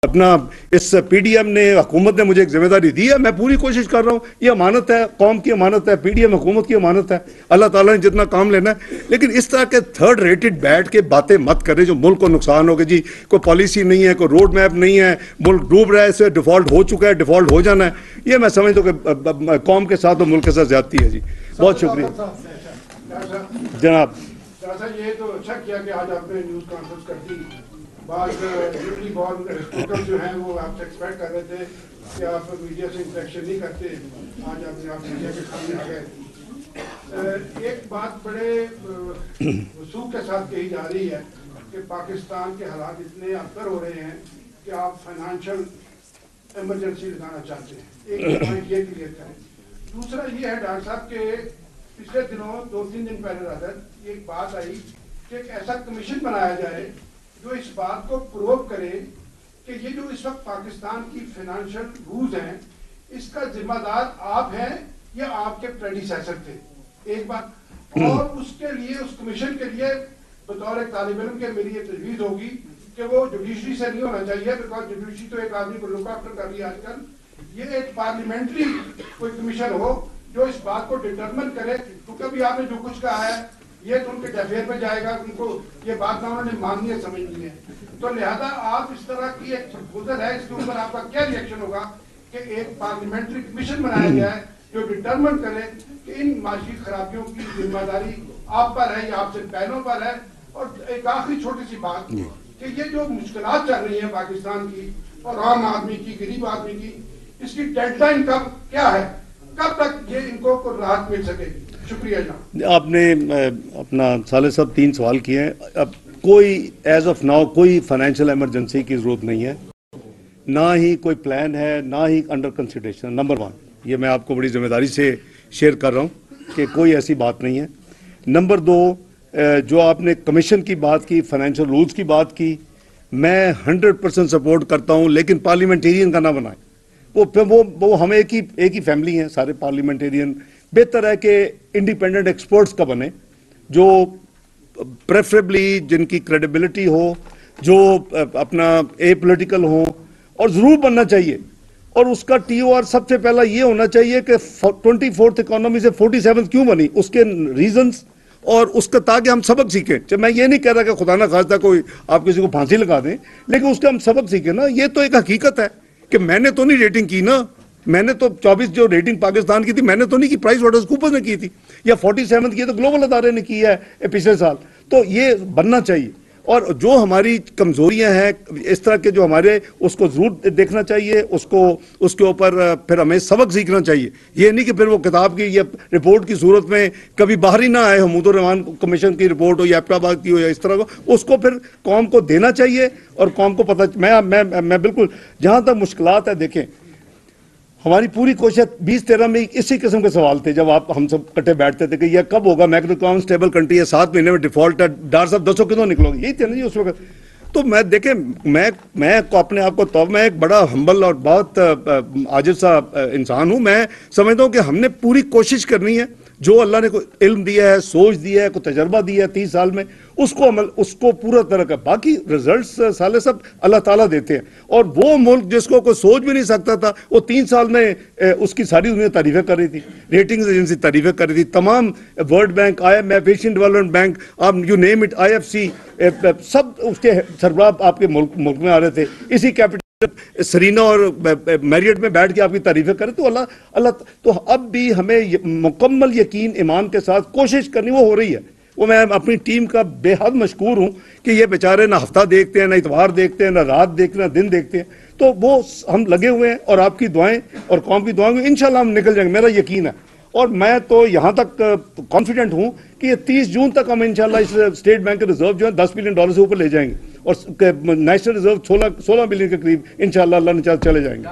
अपना इस पी डी एम ने, हुकूमत ने मुझे एक जिम्मेदारी दी है, मैं पूरी कोशिश कर रहा हूँ। ये अमानत है, कौम की अमानत है, पी डी एम हुकूमत की अमानत है, अल्लाह ताला ने जितना काम लेना है। लेकिन इस तरह के थर्ड रेटेड बैठ के बातें मत करें जो मुल्क को नुकसान हो गए। जी कोई पॉलिसी नहीं है, कोई रोड मैप नहीं है, मुल्क डूब रहा है, इससे डिफ़ॉल्ट हो चुका है, डिफ़ॉल्ट हो जाना है। ये मैं समझता हूँ कि कौम के साथ और मुल्क के साथ ज़्यादती है। जी बहुत शुक्रिया जनाब। बाद यूटी बॉर्ड स्पीकर जो हैं वो आपसे एक्सपेक्ट कर रहे थे कि आप मीडिया से इंटरेक्शन नहीं करते, आज आपने आप मीडिया के सामने आ गए। एक बात बड़े वसूख के साथ कही जा रही है कि पाकिस्तान के हालात इतने अबतर हो रहे हैं कि आप फाइनेंशियल इमरजेंसी लगाना चाहते हैं। एक पॉइंट ये भी लेता है। दूसरा ये है डॉक्टर साहब के पिछले दिनों, दो तीन दिन पहले रात एक बात आई कि एक ऐसा कमीशन बनाया जाए जो इस बात को प्रूव करे कि ये जो इस वक्त पाकिस्तान की फाइनेंशियल रूल्स हैं, इसका जिम्मेदार आप हैं या आपके प्रेडिसेसर थे, एक बात। और उसके लिए उस कमीशन के लिए बतौर एक तालिब इल्म के मेरी ये तजवीज़ होगी कि वो जुडिशरी से नहीं होना चाहिए, बिकॉज जुडिशरी तो एक आदमी को लुक आफ्टर कर रही है आजकल। ये एक पार्लियामेंट्री कोई कमीशन हो जो इस बात को डिटर्मिन करे, क्योंकि अभी आपने जो कुछ कहा है ये तो उनके डेफेयर में जाएगा, उनको ये बात ना उन्होंने माननी है, समझनी है। तो लिहाजा आप इस तरह की एक प्रपोजल है, इसके ऊपर आपका क्या रिएक्शन होगा कि एक पार्लियामेंट्री कमीशन बनाया गया है जो डिटर्मिन करे कि इन माशी खराबियों की जिम्मेदारी आप पर है या आपसे पहलों पर है। और एक आखिरी छोटी सी बात कि ये जो मुश्किलात चल रही है पाकिस्तान की और आम आदमी की, गरीब आदमी की, इसकी डेडलाइन कब क्या है, कब तक ये इनको को राहत मिल सकेगी? शुक्रिया जनाब। आपने अपना साले साहब तीन सवाल किए हैं। अब कोई एज ऑफ नाउ कोई फाइनेंशियल एमरजेंसी की ज़रूरत नहीं है, ना ही कोई प्लान है, ना ही अंडर कंसिडरेशन। नंबर वन, ये मैं आपको बड़ी जिम्मेदारी से शेयर कर रहा हूँ कि कोई ऐसी बात नहीं है। नंबर दो, जो आपने कमीशन की बात की, फाइनेंशियल रूल्स की बात की, मैं हंड्रेड परसेंट सपोर्ट करता हूँ, लेकिन पार्लियामेंटेरियन का ना बनाए। वो वो वो हम एक ही एक ही फैमिली हैं सारे पार्लियामेंटेरियन। बेहतर है कि इंडिपेंडेंट एक्सपर्ट्स का बने, जो प्रेफरेबली जिनकी क्रेडिबिलिटी हो, जो अपना ए पोलिटिकल हो, और ज़रूर बनना चाहिए। और उसका टी ओ आर सबसे पहला ये होना चाहिए कि ट्वेंटी फोर्थ इकोनॉमी से फोर्टी सेवन क्यों बनी, उसके रीजन्स, और उसका, ताकि हम सबक सीखें। जब मैं ये नहीं कह रहा कि खुदा ना खास्ता कोई आप किसी को फांसी लगा दें, लेकिन उसका हम सबक सीखें ना। ये तो एक हकीकत है कि मैंने तो नहीं रेटिंग की ना, मैंने तो चौबीस जो रेटिंग पाकिस्तान की थी मैंने तो नहीं की, प्राइस वाटर कूपर ने की थी, या फोर्टी सेवन की तो ग्लोबल अदारे ने की है पिछले साल। तो ये बनना चाहिए। और जो हमारी कमज़ोरियां हैं इस तरह के जो हमारे, उसको ज़रूर देखना चाहिए, उसको उसके ऊपर फिर हमें सबक सीखना चाहिए। ये नहीं कि फिर वो किताब की या रिपोर्ट की सूरत में कभी बाहर ही ना आए, हमूद और रहमान कमीशन की रिपोर्ट हो या इफ्ताबाद की हो या इस तरह को, उसको फिर कौम को देना चाहिए और कौम को पता। मैं मैं मैं बिल्कुल, जहाँ तक मुश्किलात है, देखें हमारी पूरी कोशिश बीस तेरह में इसी किस्म के सवाल थे, जब आप हम सब इकट्ठे बैठते थे कि यह कब होगा, मैक्रो इकोनॉमिक स्टेबल कंट्री है, सात महीने में डिफॉल्ट है, डार साहब दसों कितों निकलोगे, यही थे ना जी उस वक्त। तो मैं देखें, मैं मैं अपने आप को, तो मैं एक बड़ा हम्बल और बहुत आजिज़ सा इंसान हूँ। मैं समझता हूँ कि हमने पूरी कोशिश करनी है, जो अल्लाह ने कोई इल्म दिया है, सोच दिया है, कोई तजर्बा दिया है तीस साल में, उसको अमल, उसको पूरा तरह का। बाकी रिजल्ट्स साले सब अल्लाह ताला देते हैं। और वो मुल्क जिसको कोई सोच भी नहीं सकता था, वो तीन साल में ए, उसकी सारी दुनिया तारीफें कर रही थी, रेटिंग्स एजेंसी तारीफें कर रही थी, तमाम world bank, I M F, Asian development bank, आप you name it, I F C, सब उसके सरबराह आपके मुल्क मुल्क में आ रहे थे, इसी कैपिटल सरीना और मैरियट में बैठ के आपकी तारीफें करें। तो अल्लाह अल्लाह तो अब भी हमें मुकम्मल यकीन, ईमान के साथ कोशिश करनी, वो हो रही है। वो मैं अपनी टीम का बेहद मशकूर हूँ कि ये बेचारे ना हफ्ता देखते हैं, ना इतवार देखते हैं, ना रात देखते हैं, ना दिन देखते हैं। तो वो हम लगे हुए हैं, और आपकी दुआएँ और कौम की दुआएँ, इंशाल्लाह हम निकल जाएंगे, मेरा यकीन है। और मैं तो यहाँ तक कॉन्फिडेंट हूँ कि ये तीस जून तक हम इंशाल्लाह इस स्टेट बैंक के रिजर्व जो है दस बिलियन डॉलर से ऊपर ले जाएंगे, और नेशनल रिजर्व सोलह सोलह बिलियन के करीब इंशाल्लाह अल्लाह ने चले जाएंगे।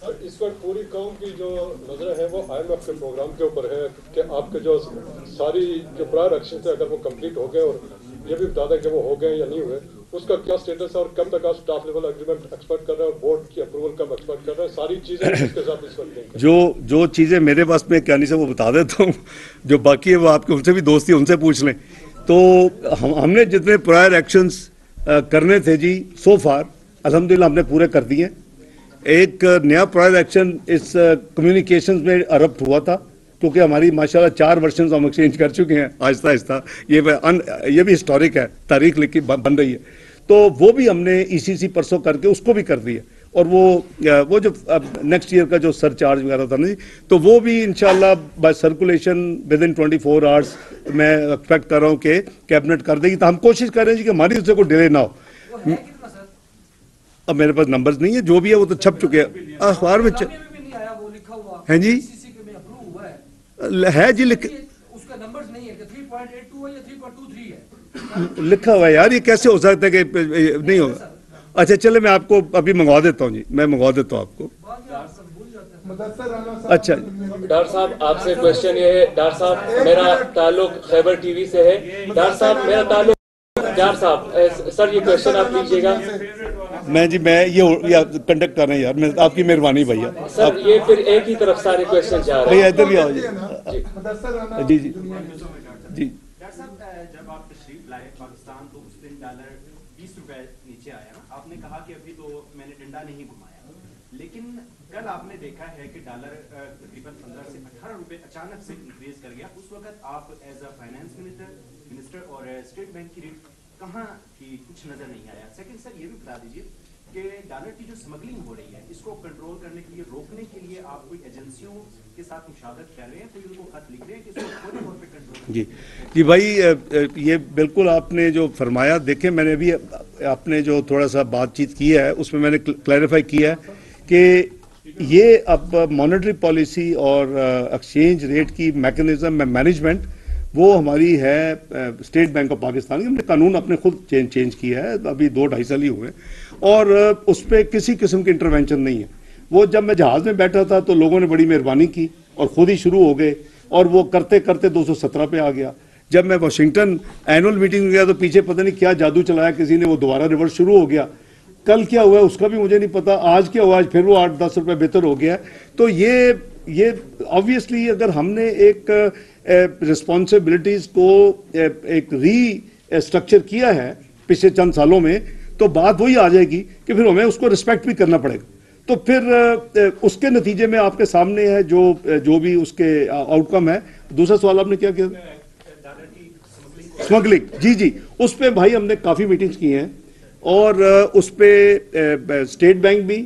सर, इस वक्त पूरी कौम की जो नजर है वो आई एम एफ के प्रोग्राम के ऊपर है कि आपके जो सारी जो प्रायर एक्शन थे, अगर वो कंप्लीट हो गए, और ये भी बता दें कि वो हो गए या नहीं हुए, उसका क्या स्टेटस है, और कब तक आप स्टाफ लेवल एग्रीमेंट एक्सपेक्ट कर रहे हैं, और बोर्ड की अप्रूवल कब एक्सपेक्ट कर रहे हैं, सारी चीजें इसके साथ इस वक्त। जो जो चीज़ें मेरे पास में क्या नहीं से वो बता देता हूँ, जो बाकी है वो आपके, उनसे भी दोस्ती, उनसे पूछ लें। तो हम हमने जितने प्रायर एक्शंस करने थे जी, सो फार अल्हम्दुलिल्लाह हमने पूरे कर दिए। एक नया प्रायर एक्शन इस कम्युनिकेशंस में अडॉप्ट हुआ था, क्योंकि हमारी माशाल्लाह चार वर्जन हम एक्सचेंज कर चुके हैं आहिस्ता आहिस्ता। ये अन, ये भी हिस्टोरिक है, तारीख लिखी बन रही है। तो वो भी हमने ई सी सी परसों करके उसको भी कर दिया, और वो वो जो नेक्स्ट ईयर का जो सरचार्ज वगैरह था ना, तो वो भी इंशाल्लाह by circulation within twenty four hours मैं एक्सपेक्ट कर रहा हूँ कि कैबिनेट कर देगी। तो हम कोशिश कर रहे हैं कि हमारी उससे कोई डिले ना हो। अब मेरे पास नंबर्स नहीं है, जो भी है वो तो छप चुके हैं अखबार में, है जी है जी लिख लिखा हुआ है यार, ये कैसे हो सकता है कि नहीं होगा। अच्छा चले, मैं आपको अभी मंगवा देता हूँ जी, मैं मंगवा देता हूँ आपको। अच्छा डार साहब आपसे क्वेश्चन ये है, डार साहब मेरा ताल्लुक खैबर टीवी से है, डार साहब मेरा ताल्लुक डार साहब सर ये क्वेश्चन आप लीजिएगा। मैं जी मैं ये कंडक्ट कर रहे हैं यार, आपकी मेहरबानी भैया। सर ये फिर एक ही तरफ सारे क्वेश्चन जा रहे हैं। भैया इधर जी जी जी डार साहब जब आप तशरीफ लाए पाकिस्तान तो उस दिन डॉलर बीस रुपए नीचे आया, आपने कहा कि अभी तो मैंने डंडा नहीं घुमाया, लेकिन कल आपने देखा है कि डॉलर तकरीबन पंद्रह से अठारह रुपए अचानक से इंक्रीज कर गया। उस वक्त आप as a finance minister minister और स्टेट बैंक की रेट कहाँ की कुछ नजर नहीं आया। सेकंड सर ये भी बता दीजिए कि डॉलर की जो स्मगलिंग हो रही है इसको कंट्रोल करने के लिए, रोकने के लिए आप कोई एजेंसियों के साथ मुशावरत कर रहे हैं, कोई उनको खत लिख रहे हैं कि इसको पूरे तौर पे कंट्रोल। जी जी भाई ये बिल्कुल आपने जो फरमाया, देखें मैंने भी आपने जो थोड़ा सा बातचीत की है उसमें मैंने क्लैरिफाई किया है कि ये अब मॉनेटरी पॉलिसी और एक्सचेंज रेट की मैकेनिज्म में मैनेजमेंट वो हमारी है स्टेट बैंक ऑफ पाकिस्तान की। हमने कानून अपने खुद चेंज चेंज किया है, अभी दो ढाई साल ही हुए और उस पर किसी किस्म की इंटरवेंशन नहीं है। वो जब मैं जहाज़ में बैठा था तो लोगों ने बड़ी मेहरबानी की और ख़ुद ही शुरू हो गए और वो करते करते दो सौ सत्रह पे आ गया। जब मैं वाशिंगटन एनुअल मीटिंग में गया तो पीछे पता नहीं क्या जादू चलाया किसी ने, वो दोबारा रिवर्स शुरू हो गया। कल क्या हुआ उसका भी मुझे नहीं पता, आज क्या हुआ, आज फिर वो आठ दस रुपये बेहतर हो गया। तो ये ये ऑब्वियसली अगर हमने एक रिस्पॉन्सिबिलिटीज़ को ए, एक री स्ट्रक्चर किया है पिछले चंद सालों में, तो बात वही आ जाएगी कि फिर हमें उसको रिस्पेक्ट भी करना पड़ेगा। तो फिर ए, उसके नतीजे में आपके सामने है जो जो भी उसके आउटकम है। दूसरा सवाल आपने क्या किया, स्मगलिंग। जी जी उस पर भाई हमने काफ़ी मीटिंग्स की हैं और उस पर स्टेट बैंक भी,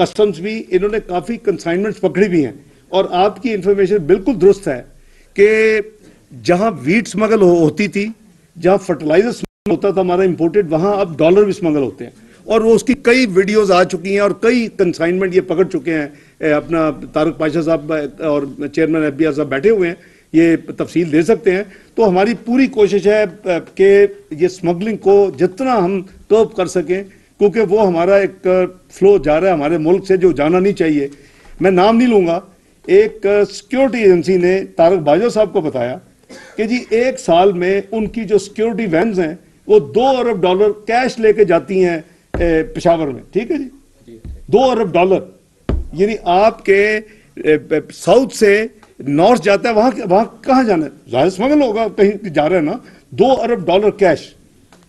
कस्टम्स भी, इन्होंने काफ़ी कंसाइनमेंट्स पकड़ी भी हैं। और आपकी इंफॉर्मेशन बिल्कुल दुरुस्त है कि जहां वीट स्मगल हो, होती थी, जहां फर्टिलाइजर स्मगल होता था हमारा इंपोर्टेड, वहां अब डॉलर भी स्मगल होते हैं और वो उसकी कई वीडियोस आ चुकी हैं और कई कंसाइनमेंट ये पकड़ चुके हैं। अपना तारक पाशा साहब और चेयरमैन एफ बी आर साहब बैठे हुए हैं, ये तफसील दे सकते हैं। तो हमारी पूरी कोशिश है कि ये स्मगलिंग को जितना हम कर्व कर सकें, क्योंकि वो हमारा एक फ्लो जा रहा है हमारे मुल्क से जो जाना नहीं चाहिए। मैं नाम नहीं लूँगा, एक सिक्योरिटी एजेंसी ने तारक बाजवा साहब को बताया कि जी एक साल में उनकी जो सिक्योरिटी वैन्स हैं वो दो अरब डॉलर कैश लेके जाती हैं पेशावर में। ठीक है जी, दो अरब डॉलर यानी आपके साउथ से नॉर्थ जाता है, वहाँ वहाँ कहाँ जाना है, जाहिर स्मगल होगा, कहीं जा रहा है ना, दो अरब डॉलर कैश।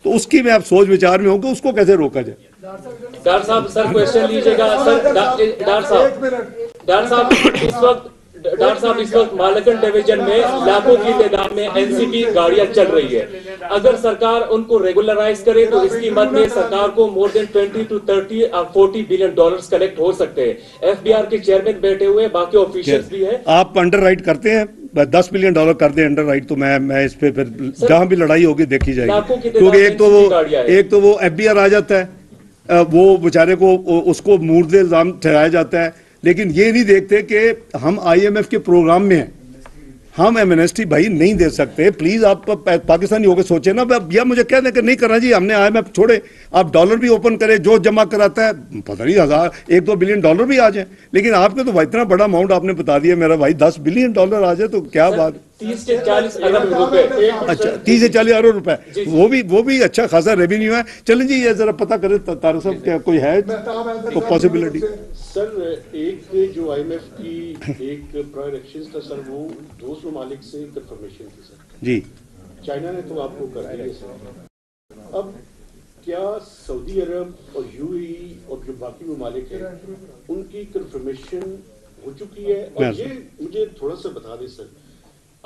तो उसकी मैं आप सोच विचार में होगा उसको कैसे रोका जाए। डार साहब सर क्वेश्चन लीजिएगा। सर डार साहब डार साहब इस वक्त डार साहब इस वक्त मालकन डिवीजन में लाखों की तादाद में एनसीपी गाड़ियां चल रही है, अगर सरकार उनको रेगुलराइज करे तो इसकी मदद में सरकार को मोर देन बीस टू तीस और चालीस बिलियन डॉलर्स कलेक्ट हो सकते हैं। एफबीआर के चेयरमैन बैठे हुए, बाकी ऑफिशियल्स भी है। आप अंडरराइट करते हैं दस बिलियन डॉलर कर दे अंडर राइट, तो मैं मैं इस पे फिर जहां भी लड़ाई होगी देखी जाएगी, क्योंकि एक तो वो एक तो वो एफ बी आर आ जाता है, वो बेचारे को उसको मुर्दे इल्जाम ठहराया जाता है, लेकिन ये नहीं देखते कि हम आई एम एफ के प्रोग्राम में हैं, हम एमनेस्टी भाई नहीं दे सकते। प्लीज़ आप पाकिस्तानी होकर सोचें ना, या मुझे कह दें कि नहीं करना जी, हमने आई एम एफ छोड़े, आप डॉलर भी ओपन करें, जो जमा कराता है पता नहीं हज़ार एक दो बिलियन डॉलर भी आ जाए, लेकिन आपके तो इतना बड़ा अमाउंट आपने बता दिया मेरा भाई, दस बिलियन डॉलर आ जाए तो क्या बात। तीस से चालीस अरब रुपए, अच्छा तीस से चालीस अरब रुपए, वो भी वो भी अच्छा खासा रेवेन्यू है। चलें जी ये जरा पता करें तारक साहब क्या कोई है तो पॉसिबिलिटी। सर एक जो आई एम एफ की एक प्रायर एक्शन था सर, वो दो सौ मालिक से कंफर्मेशन थी सर। जी चाइना ने तो आपको कर दिया सर, अब क्या सऊदी अरब और यूएई और जो बाकी ममालिक हैं उनकी कंफर्मेशन हो चुकी है? और ये मुझे थोड़ा सा बता दें सर,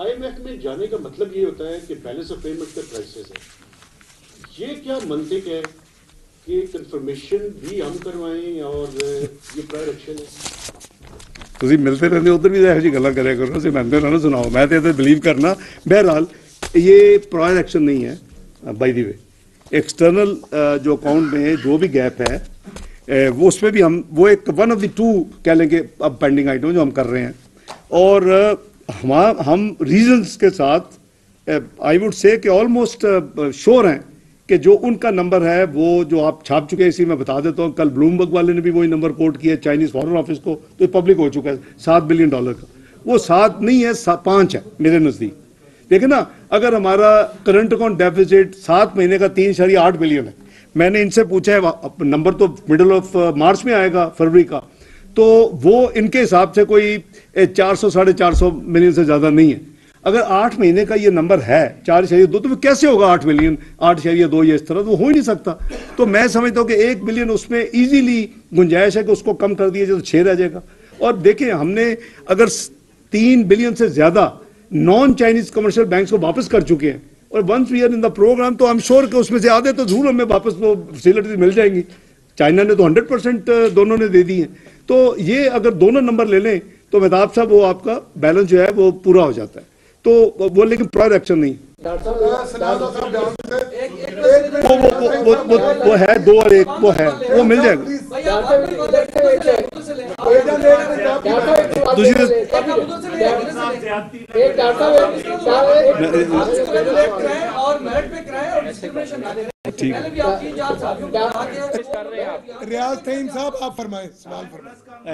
आई एम एफ में जाने का मतलब ये होता है कि बैलेंस ऑफ पेमेंट का क्राइसिस है, ये क्या मंतिक है कि कंफर्मेशन भी हम करवाएं और ये प्रायर एक्शन है? तुम मिलते रहते उधर भी ऐसी गल्लां करें करो, तुम मिलते रहना सुनाओ, मैं तो बिलीव करना। बहरहाल ये प्रायर एक्शन नहीं है। बाय द वे एक्सटर्नल जो अकाउंट में जो भी गैप है वो उस पर भी हम वो एक वन ऑफ द टू कह लेंगे अब पेंडिंग आइटम जो हम कर रहे हैं, और हम हम रीजन्स के साथ आई वुड से कि ऑलमोस्ट श्योर हैं कि जो उनका नंबर है वो जो आप छाप चुके हैं, इसी में बता देता हूँ, कल ब्लूमबर्ग वाले ने भी वही नंबर कोट किया चाइनीज़ फॉरेन ऑफिस को, तो पब्लिक हो चुका है सात बिलियन डॉलर का। वो सात नहीं है, पाँच है मेरे नज़दीक। देखिए ना, अगर हमारा करंट अकाउंट डेफिसिट सात महीने का तीन शरी आठ बिलियन है, मैंने इनसे पूछा है, नंबर तो मिडल ऑफ मार्च में आएगा फरवरी का, तो वो इनके हिसाब से कोई चार सौ साढ़े चार सौ मिलियन से ज़्यादा नहीं है। अगर आठ महीने का ये नंबर है चार शहरिया दो, तो वो कैसे होगा आठ मिलियन, आठ शहरिया दो या इस तरह, तो हो ही नहीं सकता। तो मैं समझता हूँ कि एक बिलियन उसमें इजीली गुंजाइश है कि उसको कम कर दिया जाए तो छः रह जाएगा। और देखें, हमने अगर तीन बिलियन से ज़्यादा नॉन चाइनीज़ कमर्शियल बैंक्स को वापस कर चुके हैं, और once we are in the program तो आई एम श्योर कि उसमें से आधे तो जरूर हमें वापस वो फैसिलिटीज मिल जाएंगी। चाइना ने तो हंड्रेड परसेंट दोनों ने दे दी है, तो ये अगर दोनों नंबर ले लें तो मेहताब साहब वो आपका बैलेंस जो है वो पूरा हो जाता है। तो वो लेकिन प्रायर एक्शन नहीं वो वो वो वो वो है दो और एक वो है, वो मिल जाएगा। दूसरी ठीक है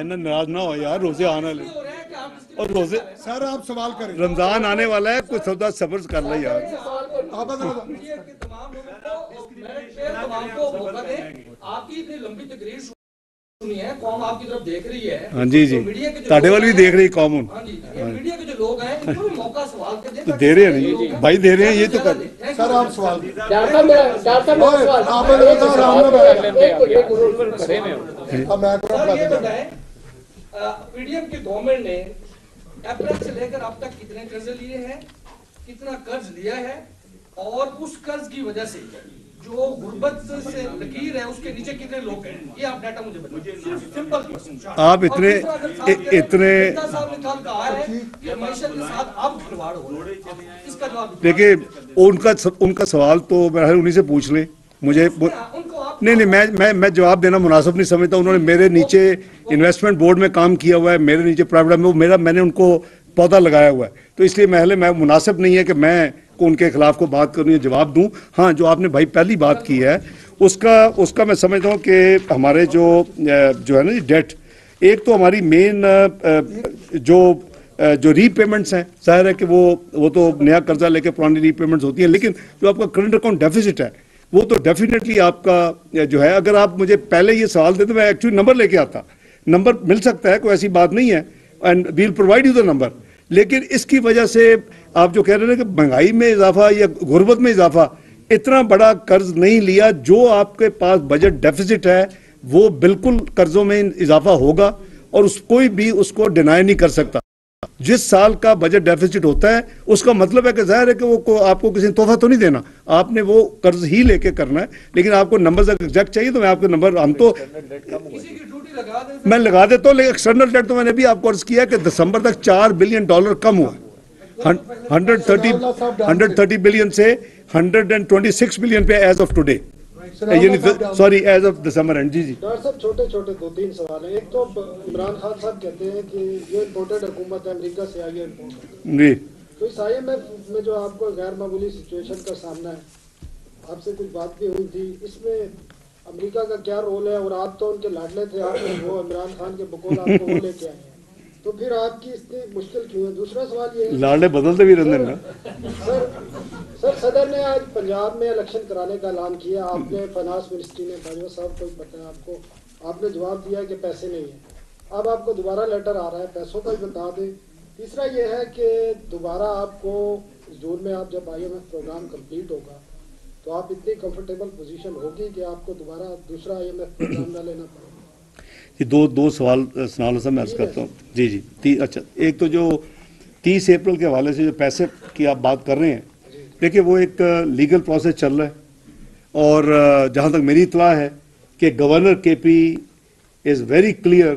ना, नाराज ना हो यार, रोजे आना ले और रोजे सर आप सवाल करें, रमजान आने वाला है, कुछ सौदा सब्र कर ले यार। आपकी इतनी लंबी तकरीर सुनी है, कौम आपकी तरफ देख रही है। हाँ जी जी, ताड़े वाली भी देख रही है कौम। मीडिया के जो लोग हैं मौका सवाल तो दे रहे हैं भाई, दे रहे हैं ये तो कर सर आप सवाल पीडीएम की गवर्नमेंट ने अप्रैल से लेकर अब तक कितने कर्ज लिए हैं, कितना कर्ज लिया है, और उस कर्ज की वजह से जो गुर्बत से लकीर है उसके नीचे कितने लोग हैं, ये आप डाटा मुझे बताइए सिंपल। आप इतने इतने देखिए, उनका उनका सवाल तो मैं उन्हीं से पूछ लें, मुझे नहीं नहीं मैं मैं मैं जवाब देना मुनासिब नहीं समझता। उन्होंने मेरे नीचे इन्वेस्टमेंट बोर्ड में काम किया हुआ है, मेरे नीचे प्राइवेट में मेरा मैंने उनको पौधा लगाया हुआ है, तो इसलिए महल मैं मुनासिब नहीं है कि मैं को उनके खिलाफ को बात करूँ या जवाब दूँ। हाँ, जो आपने भाई पहली बात की है उसका उसका मैं समझता हूँ कि हमारे जो जो है ना डेट, एक तो हमारी मेन जो जो रीपेमेंट्स हैं, जाहिर है कि वो वो तो नया कर्जा लेके पुरानी रीपेमेंट्स होती हैं, लेकिन जो आपका करंट अकाउंट डेफिसिट है वो तो डेफिनेटली आपका जो है, अगर आप मुझे पहले ये सवाल देते मैं एक्चुअली नंबर लेके आता, नंबर मिल सकता है, कोई ऐसी बात नहीं है, and we will provide you the number. लेकिन इसकी वजह से आप जो कह रहे हैं कि महंगाई में इजाफा या गुर्बत में इजाफा, इतना बड़ा कर्ज नहीं लिया। जो आपके पास बजट डेफिसिट है वो बिल्कुल कर्जों में इजाफा होगा और उस कोई भी उसको डिनाई नहीं कर सकता। जिस साल का बजट डेफिसिट होता है उसका मतलब है कि जाहिर है कि वो को, आपको किसी ने तोहफा तो नहीं देना, आपने वो कर्ज ही लेके करना है। लेकिन आपको नंबर्स एग्जैक्ट चाहिए तो मैं आपके नंबर हम तो मैं लगा देता हूँ, लेकिन एक्सटर्नल डेट तो मैंने भी आपको अर्ज किया कि दिसंबर तक चार बिलियन डॉलर कम हुआ, hundred thirty hundred thirty billion से hundred and twenty six billion पे as of today, sorry as of December end. जी जी डॉक्टर साहब, छोटे छोटे दो तीन सवाल हैं। एक तो इमरान खान साहब कहते हैं कि ये इम्पोर्टेड हुकूमत है, अमेरिका से आई है इम्पोर्ट जी, तो इस आई एम एफ में जो आपको गैर मामूली सिचुएशन का सामना है, आपसे कुछ बात भी हुई थी, इसमें अमेरिका का क्या रोल है? और आप तो उनके लाडले थे, आप वो इमरान खान के बकौल आपको वो लेके आए, तो फिर आपकी इतनी मुश्किल क्यों है? दूसरा सवाल ये है, लाडले बदलते भी रहते हैं सर। सर सदर ने आज पंजाब में इलेक्शन कराने का ऐलान किया, आपने फाइनेंस मिनिस्ट्री ने भाइयों साहब को बताया, आपको आपने जवाब दिया कि पैसे नहीं है, अब आपको दोबारा लेटर आ रहा है, पैसों का भी बता दें। तीसरा ये है कि दोबारा आपको जून में आप जब I M F program complete होगा तो आप इतनी कम्फर्टेबल पोजीशन होगी कि आपको दोबारा दूसरा आई एम एफ प्रोग्राम ना लेना पड़ेगा। ये दो दो सवाल सुनाल साहब मैं अर्ज करता हूँ। जी जी ती, अच्छा, एक तो जो तीस अप्रैल के हवाले से जो पैसे की आप बात कर रहे हैं, देखिए वो एक लीगल प्रोसेस चल रहा है, और जहाँ तक मेरी इतला है कि गवर्नर के पी इज़ वेरी क्लियर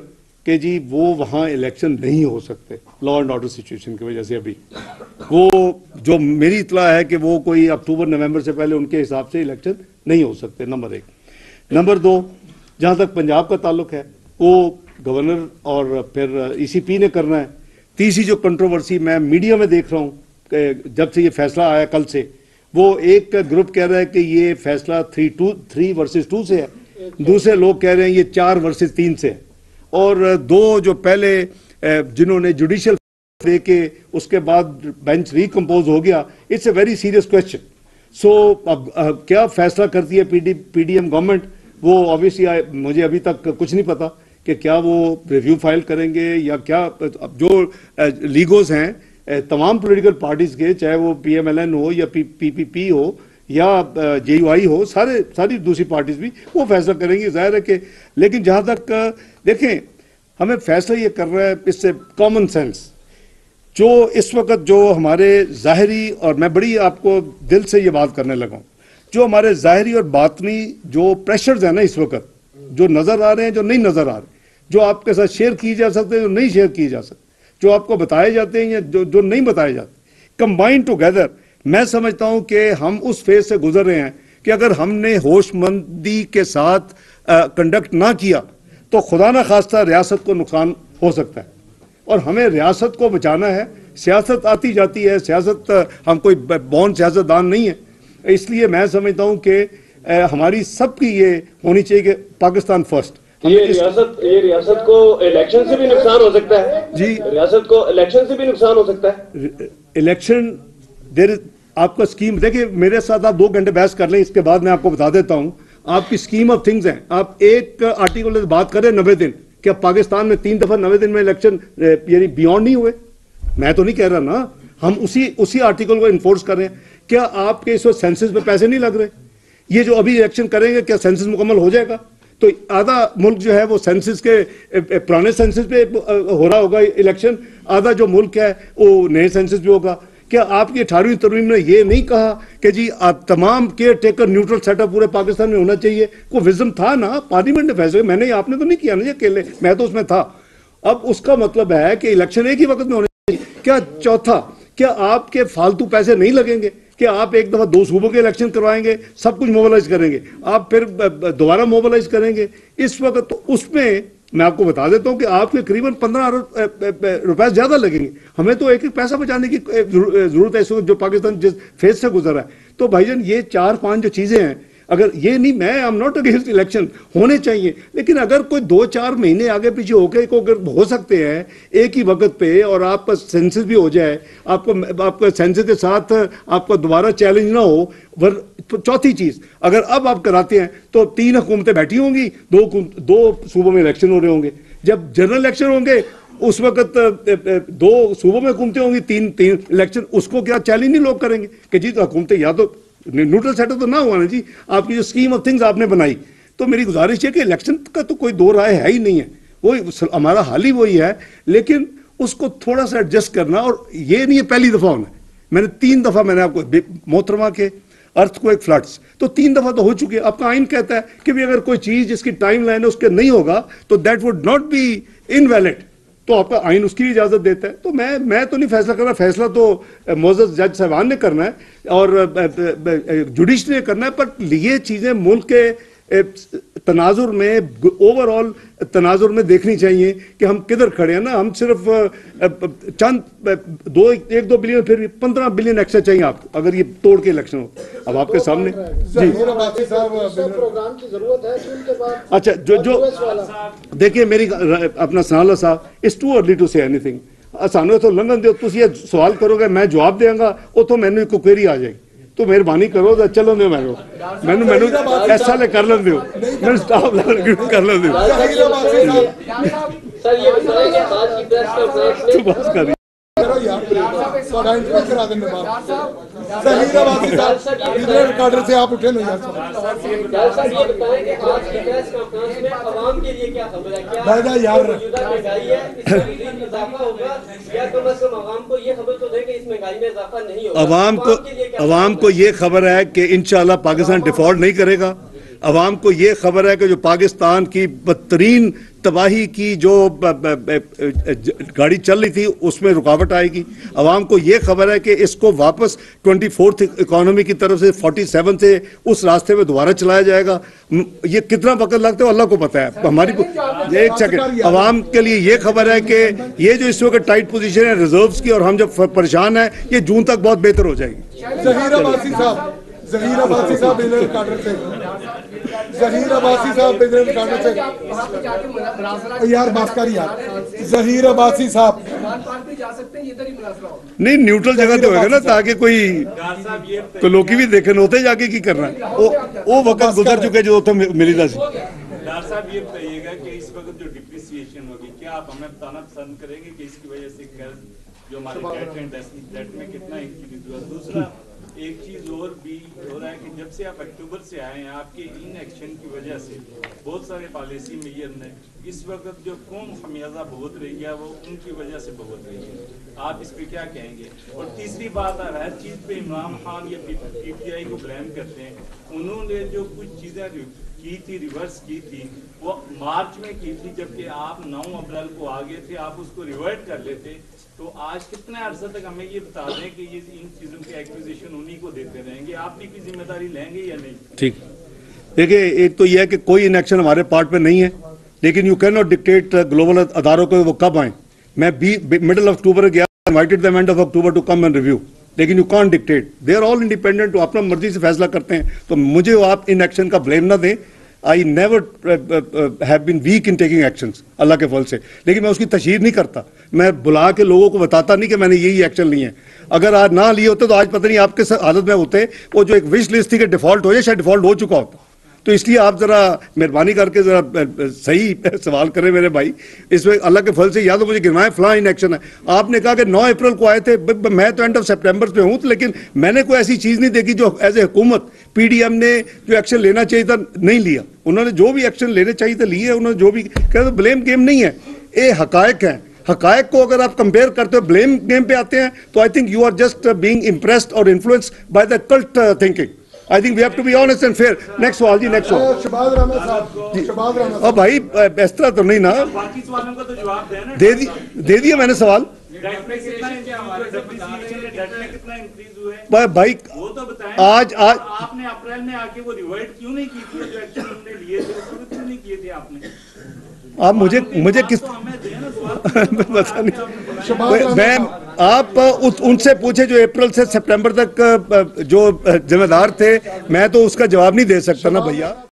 कि जी वो वहाँ इलेक्शन नहीं हो सकते लॉ एंड ऑर्डर सिचुएशन की वजह से। अभी वो जो मेरी इतला है कि वो कोई अक्टूबर नवंबर से पहले उनके हिसाब से इलेक्शन नहीं हो सकते, नंबर एक। नंबर दो, जहाँ तक पंजाब का ताल्लुक है वो गवर्नर और फिर ईसीपी ने करना है। तीसरी जो कंट्रोवर्सी मैं मीडिया में देख रहा हूँ जब से ये फैसला आया कल से, वो एक ग्रुप कह रहा है कि ये फैसला three two three versus two से है, दूसरे लोग कह रहे हैं ये चार वर्सेज तीन से है, और दो जो पहले जिन्होंने जुडिशल थे कि उसके बाद बेंच रिकम्पोज हो गया, it's a very serious question. So अब क्या फैसला करती है पीडी पीडीएम गवर्नमेंट, वो ऑब्वियसली मुझे अभी तक कुछ नहीं पता कि क्या वो रिव्यू फाइल करेंगे या क्या. अब जो लीगोज हैं तमाम पॉलिटिकल पार्टीज़ के, चाहे वो पीएमएलएन हो या पीपीपी हो या जेयूआई हो, सारे सारी दूसरी पार्टीज़ भी वो फैसला करेंगी, जाहिर है कि. लेकिन जहाँ तक देखें, हमें फैसला ये कर रहा है इससे कॉमन सेंस जो इस वक्त जो हमारे ज़ाहरी, और मैं बड़ी आपको दिल से ये बात करने लगा हूँ, जो हमारे ज़ाहरी और बातनी जो प्रेशर्स हैं ना इस वक्त, जो नज़र आ रहे हैं, जो नहीं नज़र आ रहे, जो आपके साथ शेयर किए जा सकते हैं, जो नहीं शेयर किए जा सकते, जो आपको बताए जाते हैं या जो जो नहीं बताए जाते, कंबाइंड टुगेदर मैं समझता हूं कि हम उस फेज से गुजर रहे हैं कि अगर हमने होशमंदी के साथ कंडक्ट ना किया तो खुदा ना खास्ता रियासत को नुकसान हो सकता है. और हमें रियासत को बचाना है. सियासत आती जाती है, सियासत, हम कोई बॉर्न सियासतदान नहीं है, इसलिए मैं समझता हूँ कि हमारी सबकी ये होनी चाहिए कि पाकिस्तान फर्स्ट. ये रियासत ये रियासत को इलेक्शन से भी नुकसान हो सकता है जी, रियासत को इलेक्शन से भी नुकसान हो सकता है. इलेक्शन देर आपका स्कीम, देखिए मेरे साथ आप दो घंटे बहस कर लें, इसके बाद मैं आपको बता देता हूँ आपकी स्कीम ऑफ थिंग्स हैं. आप एक आर्टिकल से बात करें नब्बे दिन, क्या पाकिस्तान में तीन दफा नब्बे दिन में इलेक्शन यानी बियॉन्ड नहीं हुए? मैं तो नहीं कह रहा ना, हम उसी उसी आर्टिकल को इन्फोर्स कर रहे हैं. क्या आपके इस वक्त सेंसिस में पैसे नहीं लग रहे? ये जो अभी इलेक्शन करेंगे, क्या सेंसिस मुकम्मल हो जाएगा? तो आधा मुल्क जो है वो सेंसिस के पुराने सेंसिस पे हो रहा होगा इलेक्शन, आधा जो मुल्क है वो नए सेंसिस पे होगा. क्या आपकी अठारहवीं तरमीम ने ये नहीं कहा कि जी आप तमाम केयर टेकर न्यूट्रल सेटअप पूरे पाकिस्तान में होना चाहिए? कोई विजन था ना पार्लियामेंट ने फैसले, मैंने आपने तो नहीं किया ना अकेले, मैं तो उसमें था. अब उसका मतलब है कि इलेक्शन एक ही वक्त में होने चाहिए. क्या चौथा, क्या आपके फालतू पैसे नहीं लगेंगे कि आप एक दफ़ा दो सूबों के इलेक्शन करवाएंगे, सब कुछ मोबालाइज करेंगे, आप फिर दोबारा मोबालाइज करेंगे इस वक्त? तो उसमें मैं आपको बता देता हूं कि आपके करीबन पंद्रह अरब रुपए ज़्यादा लगेंगे. हमें तो एक एक पैसा बचाने की ज़रूरत है इस वक्त, जो पाकिस्तान जिस फेज से गुजरा है. तो भाईजान ये चार पांच जो चीज़ें हैं, अगर ये नहीं, मैं I am not against election, होने चाहिए, लेकिन अगर कोई दो चार महीने आगे पीछे होकर को अगर हो सकते हैं एक ही वक्त पे, और आपका सेंसिस भी हो जाए, आपको आपका सेंसिस के साथ आपका दोबारा चैलेंज ना हो. वर चौथी चीज़, अगर अब आप कराते हैं तो तीन हुकूमतें बैठी होंगी, दो दो सूबों में इलेक्शन हो रहे होंगे. जब जनरल इलेक्शन होंगे उस वक्त दो सूबों में हुकूमतें होंगी, तीन तीन इलेक्शन. उसको क्या चैलेंज नहीं लोग करेंगे कि जी तो हुकूमतें या तो न्यूट्रल सेटअप तो ना हुआ ना जी, आपकी जो स्कीम ऑफ थिंग्स आपने बनाई. तो मेरी गुजारिश है कि इलेक्शन का तो कोई दो राय है ही नहीं है, वो हमारा हाल ही वही है, लेकिन उसको थोड़ा सा एडजस्ट करना. और ये नहीं है पहली दफ़ा होना, मैंने तीन दफ़ा मैंने आपको मोहतरमा के अर्थ को एक फ्लड्स तो तीन दफ़ा तो हो चुके. आपका आइन कहता है कि भी अगर कोई चीज़ जिसकी टाइम लाइन है उसके नहीं होगा तो that would not be invalid, तो आपका आइन उसकी इजाज़त देता है. तो मैं मैं तो नहीं फैसला करना, फैसला तो मोअज़्ज़ज़ जज साहबान ने करना है और जुडिश ने करना है. पर ये चीज़ें मुल्क के तनाजुर में, ओवरऑल तनाजुर में देखनी चाहिए कि हम किधर खड़े हैं ना. हम सिर्फ चंद दो एक दो बिलियन, फिर भी पंद्रह बिलियन एक्स्ट्रा चाहिए आपको अगर ये तोड़ के इलेक्शन हो. अब आपके तो सामने जी प्रोग्राम की जरूरत है. उनके बाद अच्छा जो जो देखिए मेरी अपना सनाला साहब, it's too early to say anything. सानू तो लंघन दो, तुम ये सवाल करोगे मैं जवाब देंगा, वो तो मैंने कोई क्वेरी आ जाएगी. तो मेहरबानी करो तो चलो मैं मैं मैनू ऐसा ले कर लेंदे हो, मैं स्टाफ कर लेंदे हो. सर ये बताएं कि आज की प्रेस कॉन्फ्रेंस में बात कर करो यार, थोड़ा इंटरव्यू करा देंगे बाप. सर इधर रिकॉर्डर से आप उठे ना यार. सर ये बताएं कि आज की प्रेस कॉन्फ्रेंस में आवाम के लिए क्या खबर है? क्या भाईदा यार महंगाई है, इसमें इजाफा होगा या कम से कम आवाम को ये खबर तो दे कि इस महंगाई में इजाफा नहीं होगा? आवाम को आवाम को ये खबर है कि इंशाल्लाह पाकिस्तान डिफॉल्ट नहीं करेगा. आवाम को ये खबर है कि जो पाकिस्तान की बदतरीन तबाही की जो गाड़ी चल रही थी उसमें रुकावट आएगी. आवाम को ये खबर है कि इसको वापस ट्वेंटी फोर्थ इकॉनमी की तरफ से फोर्टी सेवन से उस रास्ते में दोबारा चलाया जाएगा. ये कितना वक्त लगता है अल्लाह को पता है. हमारी एक सेकेंड, आवाम के लिए ये खबर है कि ये जो इस वक्त टाइट पोजीशन है रिजर्व्स की और हम जब परेशान हैं, ये जून तक बहुत बेहतर हो जाएगी. जहीर अब्बासी साहब, जहीर अब्बासी साहब, जहीर अब्बासी साहब प्रेसिडेंट कांग्रेस यार बात कर यार जहीर अब्बासी साहब नहीं न्यूट्रल जगह पे होगा ना ताकि कोई तो लोग भी देखे होते जाके की करना वो वो वक्त गुजर चुके जो तो मिली ना डार साहब ये बताइएगा कि इस वक्त जो डिप्रिसिएशन होगी क्या आप हमें बताना पसंद करेंगे कि इसकी वजह से कर्ज जो हमारे डेट एंड डेट में कितना इंक्रीज हुआ। दूसरा एक चीज और भी हो रहा है कि जब से आप अक्टूबर से आए हैं आपके इन एक्शन की वजह से बहुत सारे पॉलिसी मेजर ने इस वक्त जो कौम खमियाजा बहुत रही है वो उनकी वजह से बहुत रही है आप इस पे क्या कहेंगे। और तीसरी बात आप हर चीज़ पे इमरान खान या पीटीआई को ब्लेम करते हैं उन्होंने जो कुछ चीज़ें की थी रिवर्स की थी वो मार्च में की थी जबकि आप नौ अप्रैल को आ गए थे आप उसको रिवर्ट कर लेते तो आज कितने अरसे तक हमें ये बता दें कि ये इन चीज़ों की एक्विजिशन उन्हीं को देते रहेंगे आप भी कोई जिम्मेदारी लेंगे या नहीं। ठीक देखिए एक तो ये है कि कोई इनएक्शन हमारे पार्ट पे नहीं है लेकिन you can not dictate global अदारों को वो कब आए। मैं बी मिडल अक्टूबर गया invited the end of October to come and review लेकिन you can't dictate they are all independent अपना मर्जी से फैसला करते हैं तो मुझे आप इनएक्शन का ब्लेम ना दें। I never have been weak in taking actions अल्लाह के फल से लेकिन मैं उसकी तशहीर नहीं करता मैं बुला के लोगों को बताता नहीं कि मैंने यही एक्शन लिए हैं। अगर आज ना लिए होते तो आज पता नहीं आप किस हालत में होते वो जो एक विश लिस्ट थी कि डिफ़ॉल्ट हो जाए शायद डिफ़ॉल्ट हो चुका होता तो इसलिए आप ज़रा मेहरबानी करके ज़रा सही सवाल करें मेरे भाई इसमें अल्लाह के फल से या तो मुझे गिनवाएं फलां इन एक्शन है। आपने कहा कि नौ अप्रैल को आए थे मैं तो एंड ऑफ सितंबर पे हूँ तो लेकिन मैंने कोई ऐसी चीज़ नहीं देखी जो एज ए हुकूमत पीडीएम ने जो एक्शन लेना चाहिए था नहीं लिया उन्होंने जो भी एक्शन लेने चाहिए थे लिए उन्होंने जो भी कहा तो ब्लेम गेम नहीं है ये हकायक हैं। हकायक को अगर आप कंपेयर करते हो ब्लेम गेम पे आते हैं तो I think you are just being impressed और influenced by the cult thinking. I think we have to be honest and fair. Next सवाल जी नेक्स्ट सवाल शहबाज रामा साहब अब भाई इस तरह तो नहीं ना बाकी सवालों का तो जवाब देना दे दी दे दिया मैंने सवाल भाई आज आज आपने अप्रैल में आके वो रिवर्ट क्यों नहीं की थी जो एक्शन हमने लिए थे उसको क्यों नहीं किए थे आपने आप मुझे मुझे किस पता नहीं मैं आप उनसे पूछे जो अप्रैल से सितंबर तक जो जिम्मेदार थे मैं तो उसका जवाब नहीं दे सकता ना भैया।